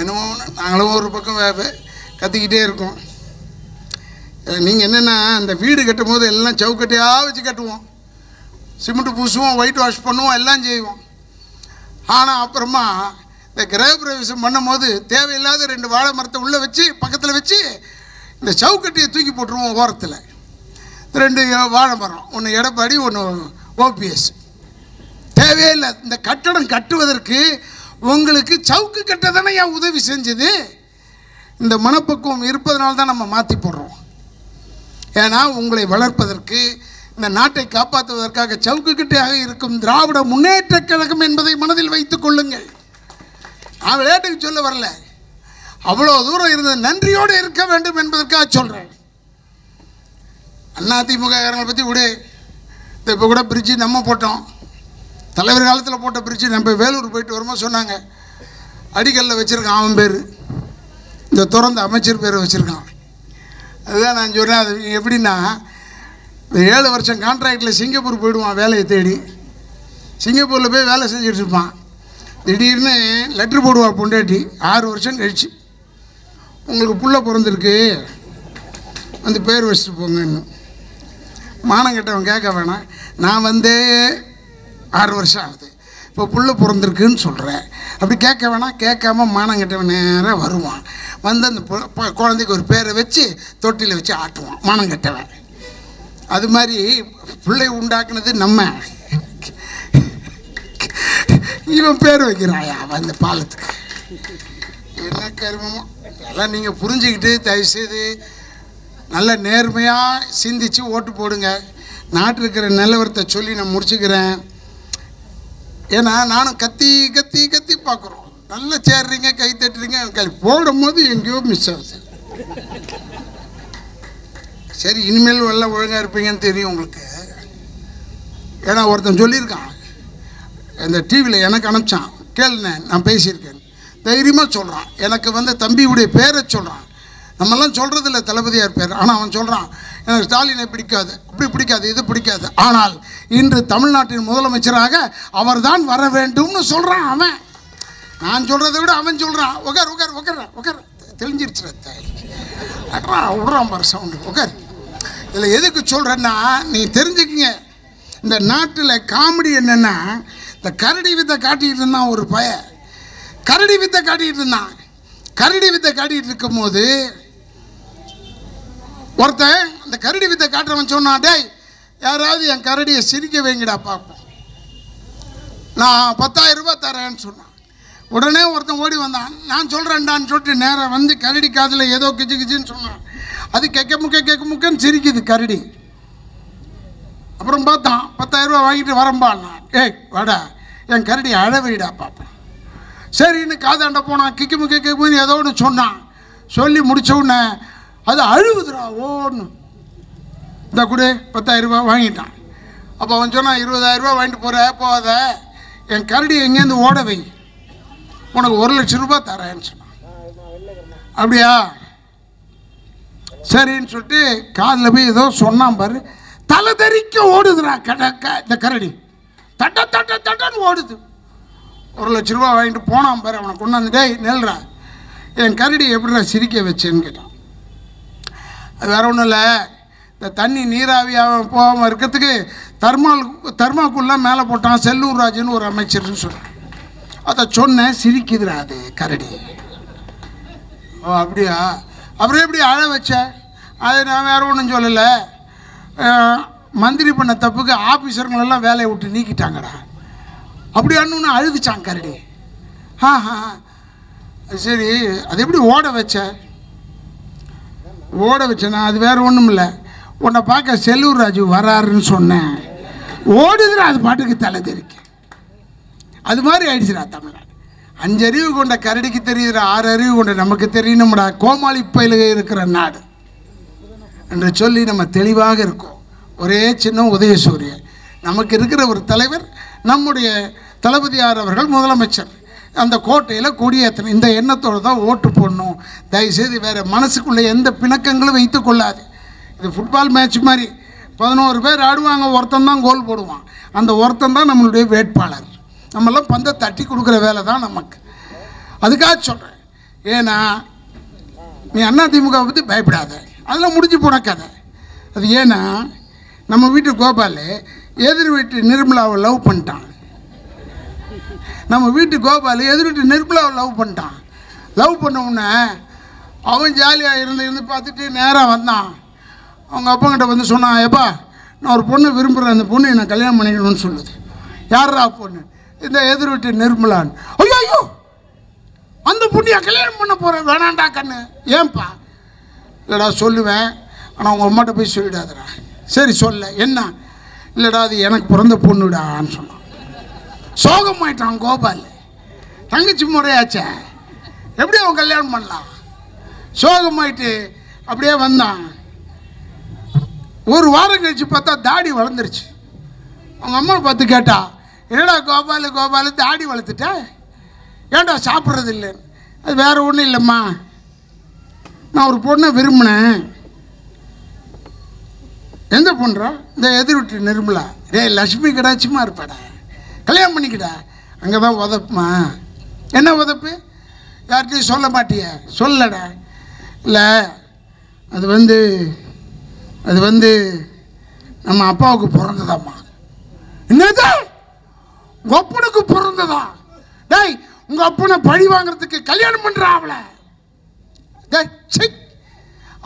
ஏனோ நாங்களும் ஒரு பக்கம் கற்றுக்கிட்டே இருக்கோம். நீங்கள் என்னென்னா, அந்த வீடு கட்டும் போது எல்லாம் சவுக்கட்டையாக வச்சு கட்டுவோம், சிமெண்ட்டு பூசுவோம், ஒயிட் வாஷ் பண்ணுவோம், எல்லாம் செய்வோம். ஆனால் அப்புறமா The grave revision Manamodi, Tavi Lather and Valamarta Ullavichi, Pakatalavichi, the Chaukati Tuki Putrum Vartala. The end of Valamar, on the other body, on obvious. Tavi, the cutter and cut together key, Wungaliki, Chauka Katanaya Udavi Senjide, the Manapakum, Irpanaldana Matiporo. And now Ungle Valarpadarke, the Nate Kapa to the Kaka Chaukati, Irkum Dravda Muneta Kalakam and Badi Manadil Vai to Kulangal. I will let you tell our leg. Avalo is the Nandri order commandment with the car children. Anati Mugaranapati, the Bogoda Bridge in Amopoto, Talaver Alta Bridge in Ampevelu, Pay to Ormosonanga, Adigal Vichirgamber, the Toron, the amateur Vichirgam. Then Anjuna, Evrina, the Yellow Version contract, Singapore Buduma Valley Thirty, Singapore Bay Valley Singapore. திடீர்னு letter போடுவா பொண்டாட்டி ஆறு வருஷம் கழிச்சு உங்களுக்கு புள்ள பிறந்திருக்கு அந்த பேர் வச்சிட்டு போங்கன்னு மானம் கட்டவன் கேட்க வேணாம் நான் வந்து ஆறு வருஷம் ஆகுது இப்போ புள்ள பிறந்திருக்குன்னு சொல்றேன் அப்படி கேட்க வேணாம் கேட்காம மானம் கட்டவன் நேரா வருவான் வந்து அந்த குழந்தைக்கு ஒரு பேரை வச்சு தொட்டில வச்சு ஆட்டுவான் மானம் கட்டவன் அது மாதிரி பிள்ளை உண்டாக்குனது நம்ம Even Perugiraya and the pallet. Landing a Purunjik date, I say the Nala Nermea, Sindichi water boarding, Natriker and Nelever, the Cholina Murchigram, Yana Kati, Kati, Kati Pakro, Nala chairing a kite ring and Kalpolda Modi and give me service. Sherry in Milwala Worker Pinganthiri Umlka Yana Warden Jolirga. And the T V எனக்கு அனுப்பிச்சான் கேளுனேன் நான் பேசியிருக்கேன் தைரியமா சொல்றான் எனக்கு வந்து தம்பியுடைய பேரை சொல்றான் நம்ம எல்லாம் சொல்றது இல்ல தலபதியார் பேர் ஆனா அவன் சொல்றான் எனக்கு ஸ்டாலினை பிடிக்காது அப்படி பிடிக்காது இது பிடிக்காது ஆனால் இன்று தமிழ்நாட்டின் முதலமைச்சராக அவர்தான் வர வேண்டும்னு சொல்றான் அவன் நான் சொல்றதை விட அவன் சொல்றான் உட்கார் உட்கார் உட்கார் உட்கார் தெரிஞ்சிருச்சு அடரா உடம்பர் சவுண்ட் உட்கார் இல்ல எதுக்கு சொல்றேன்னா நீ தெரிஞ்சுக்கங்க இந்த நாட்டுல காமெடி என்னன்னா The Karadi with the Kati is now or fire. Karadi with the Kati is now. Karadi with the Kati is come over there. What the Karadi with the Katamanchona day? Yaradi and Karadi is city giving it up. Now, Pata Irvata and Suna. What an hour the word on the non children done shot in air and the Karadi Kazala Yedo Kijin Suna. At the Kakamuka Kakamukan Siri the Karadi. அப்புறம் பார்த்தான் பத்தாயிரம் ரூபாய் வாங்கிட்டு வரம்பான்னா ஏய் வாடா என் கரடி அழவேடா பாப்பா சரின்னு காதாண்ட போனா கிக்கிமு கிக்கிமுன்னு ஏதோ ஒன்று சொன்னான் சொல்லி முடிச்ச உடனே அது அழுவுதுடா ஓன்னு இந்த கூட பத்தாயிரம் ரூபாய் வாங்கிட்டான் அப்போ அவன் சொன்னான் இருபதாயிரம் ரூபாய் வாங்கிட்டு போற போகாத என் கரடி எங்கேருந்து ஓட வை உனக்கு ஒரு லட்சம் ரூபாய் தரேன்னு சொன்னான் அப்படியா சரின்னு சொல்லிட்டு காதில் போய் ஏதோ சொன்னான் பாரு Taladeric ordered the Karadi. Tata Tata Tatan ordered. Or Lachua went to Ponam, but on a Kunan day, Nelra. And Karadi April City gave a chin get on. Avarona, the Tani Nira, we have a poem or Katake, Thermal Thermacula Malapota, Selu Rajanu Ramachir. At the Chona City Kidra, the Karadi. Oh, Abdia. Abrebi Aravacha, I am Aaron Jolila. Mandiri பண்ண தப்புக்கு ஆபீசர்கள் எல்லாம் வேலைய விட்டு நீக்கிட்டாங்கடா அப்படி அண்ணனும் அழுதுச்சான் கரடி ஹா ஹா சரி அது எப்படி ஓட வச்ச ஓட வச்சனா அது வேற ஒண்ணும் இல்ல உன்னை பார்க்க செல்லூர் ராஜு வராருன்னு சொன்னேன் ஓடுதுடா அது பாட்டுக்கு தலை தெரிக்க அது மாதிரி ஆயிடுச்சுடா தமிழ்நாடு அஞ்சு அறிவு கொண்ட கரடிக்கு தெரியுதுடா ஆறு அறிவு கொண்ட நமக்கு தெரியணும்டா கோமாளி பயிலே இருக்கிற நாடு And the Choli Namatelivagarko, or H no Ude Surya. Namakirikar over Talaver, Namudia, Talabadia of Helmula Macher, and the court Ela Kodiat in the Enator, the water porno. They say they were a Manasicula and the Pinakangla Itukulad. The football match Mari, Pano, where Aduanga, Wartandan, Gold Bodua, and the Wartandan Amulde Wed Palar. Amala Panda Tati Kurukravalamak. Adaka Chota, Yena, Mianatimuka with the Bai brother. அதெல்லாம் முடிஞ்சு போன கதை அது ஏனா நம்ம வீட்டு கோபால் எதிர் வீட்டு நிர்மலாவை லவ் பண்ணிட்டான் நம்ம வீட்டு கோபால் எதிர்ட்டு நெருப்பில் லவ் பண்ணிட்டான். லவ் பண்ணவுடனே அவன் ஜாலியாக இருந்து இருந்து பார்த்துட்டு நேராக வந்தான். அவங்க அப்பாங்கிட்ட வந்து சொன்னான், எப்பா நான் ஒரு பொண்ணை விரும்புகிறேன், அந்த பொண்ணு என்னை கல்யாணம் பண்ணிக்கணும்னு சொல்லுது. யாரா பொண்ணு? இந்த எதிர்விட்டு நெரும்பலான்னு. ஐயோ ஐயோ அந்த பொண்ணையா கல்யாணம் பண்ண போகிறேன், வேணாண்டா கண்ணு. ஏன்பா? இல்லைடா சொல்லுவேன், ஆனால் அவங்க அம்மாட்ட போய் சொல்லிடாதடா. சரி சொல்ல என்ன? இல்லைடா அது எனக்கு பிறந்த பொண்ணுடான்னு சொன்னான். சோகமாயிட்டான் கோபால். தங்கச்சி முறையாச்சே, எப்படி அவன் கல்யாணம் பண்ணலாம்? சோகமாயிட்டு அப்படியே வந்தான். ஒரு வாரம் கழிச்சு பார்த்தா தாடி வளர்ந்துருச்சு. அவங்க அம்மா பார்த்து கேட்டா, என்னடா கோபாலு கோபாலு தாடி வளர்த்துட்ட, ஏன்டா சாப்பிட்றது இல்லைன்னு. அது வேறு ஒன்றும் இல்லைம்மா, நான் ஒரு பொண்ணை விரும்பினேன். எந்த பொண்ணுறா? இந்த எதிர்விட்டு நிர்மலா. ரே லட்சுமி கடாட்சியமாக இருப்பாடா, கல்யாணம் பண்ணிக்கிட்டா. அங்கே தான் உதப்புமா. என்ன உதப்பு? யார்கிட்டையும் சொல்ல மாட்டிய? சொல்லடா. இல்லை அது வந்து அது வந்து நம்ம அப்பாவுக்கு பிறந்ததாம்மா. என்னது? உங்கள் அப்பனுக்கு பிறந்ததா? டேய் உங்கள் அப்பனை பழி வாங்கிறதுக்கு கல்யாணம் பண்ணுறா அவளை. டேய் சை,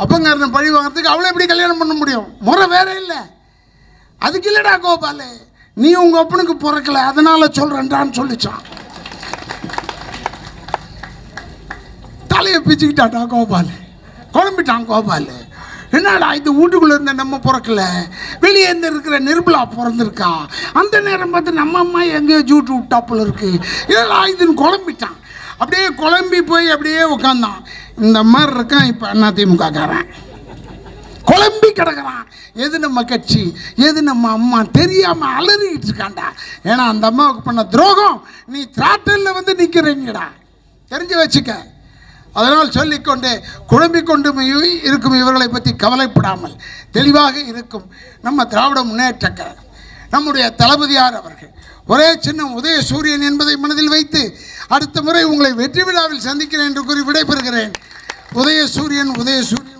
அப்பங்காரனை பழி வாங்கிறதுக்கு அவளை எப்படி கல்யாணம் பண்ண முடியும்? முறை வேற இல்லை. அதுக்கு இல்லைடா கோபால், நீ உங்கள் அப்பனுக்கு பிறக்கலை, அதனால் சொல்கிறேன்டான்னு சொல்லிச்சான். தலையை பிச்சுக்கிட்டாடா கோபால். குழம்பிட்டான் கோபால். என்னடா இது, வீட்டுக்குள்ளே இருந்த நம்ம பிறக்கல, வெளியே இருந்து இருக்கிற நிர்மலா பிறந்திருக்கா. அந்த நேரம் பார்த்து நம்ம அம்மா எங்கேயோ ஜூட்டு விட்டாப்புல இருக்கு. என்னடா இதுன்னு குழம்பிட்டான். அப்படியே குழம்பி போய் அப்படியே உட்காந்தான். இந்த மாதிரி இருக்கான் இப்போ அதிமுக காரன். குழம்பி கிடக்கிறான். எது நம்ம கட்சி, எது நம்ம அம்மா தெரியாமல் அலறிக்கிட்டு இருக்காண்டா. ஏன்னா அந்த அம்மாவுக்கு பண்ண துரோகம். நீ திராட்டலில் வந்து நிற்கிறீங்கடா, தெரிஞ்சு வச்சுக்க. அதனால் சொல்லிக்கொண்டு குழம்பிக்கொண்டு இருக்கும் இவர்களை பற்றி கவலைப்படாமல் தெளிவாக இருக்கும் நம்ம திராவிட முன்னேற்ற கழகம், நம்முடைய தளபதியார் அவர்கள். ஒரே சின்னம் உதய சூரியன் என்பதை மனதில் வைத்து அடுத்த முறை உங்களை வெற்றி விழாவில் சந்திக்கிறேன் என்று கூறி விடைபெறுகிறேன். உதய சூரியன், உதய சூரியன்.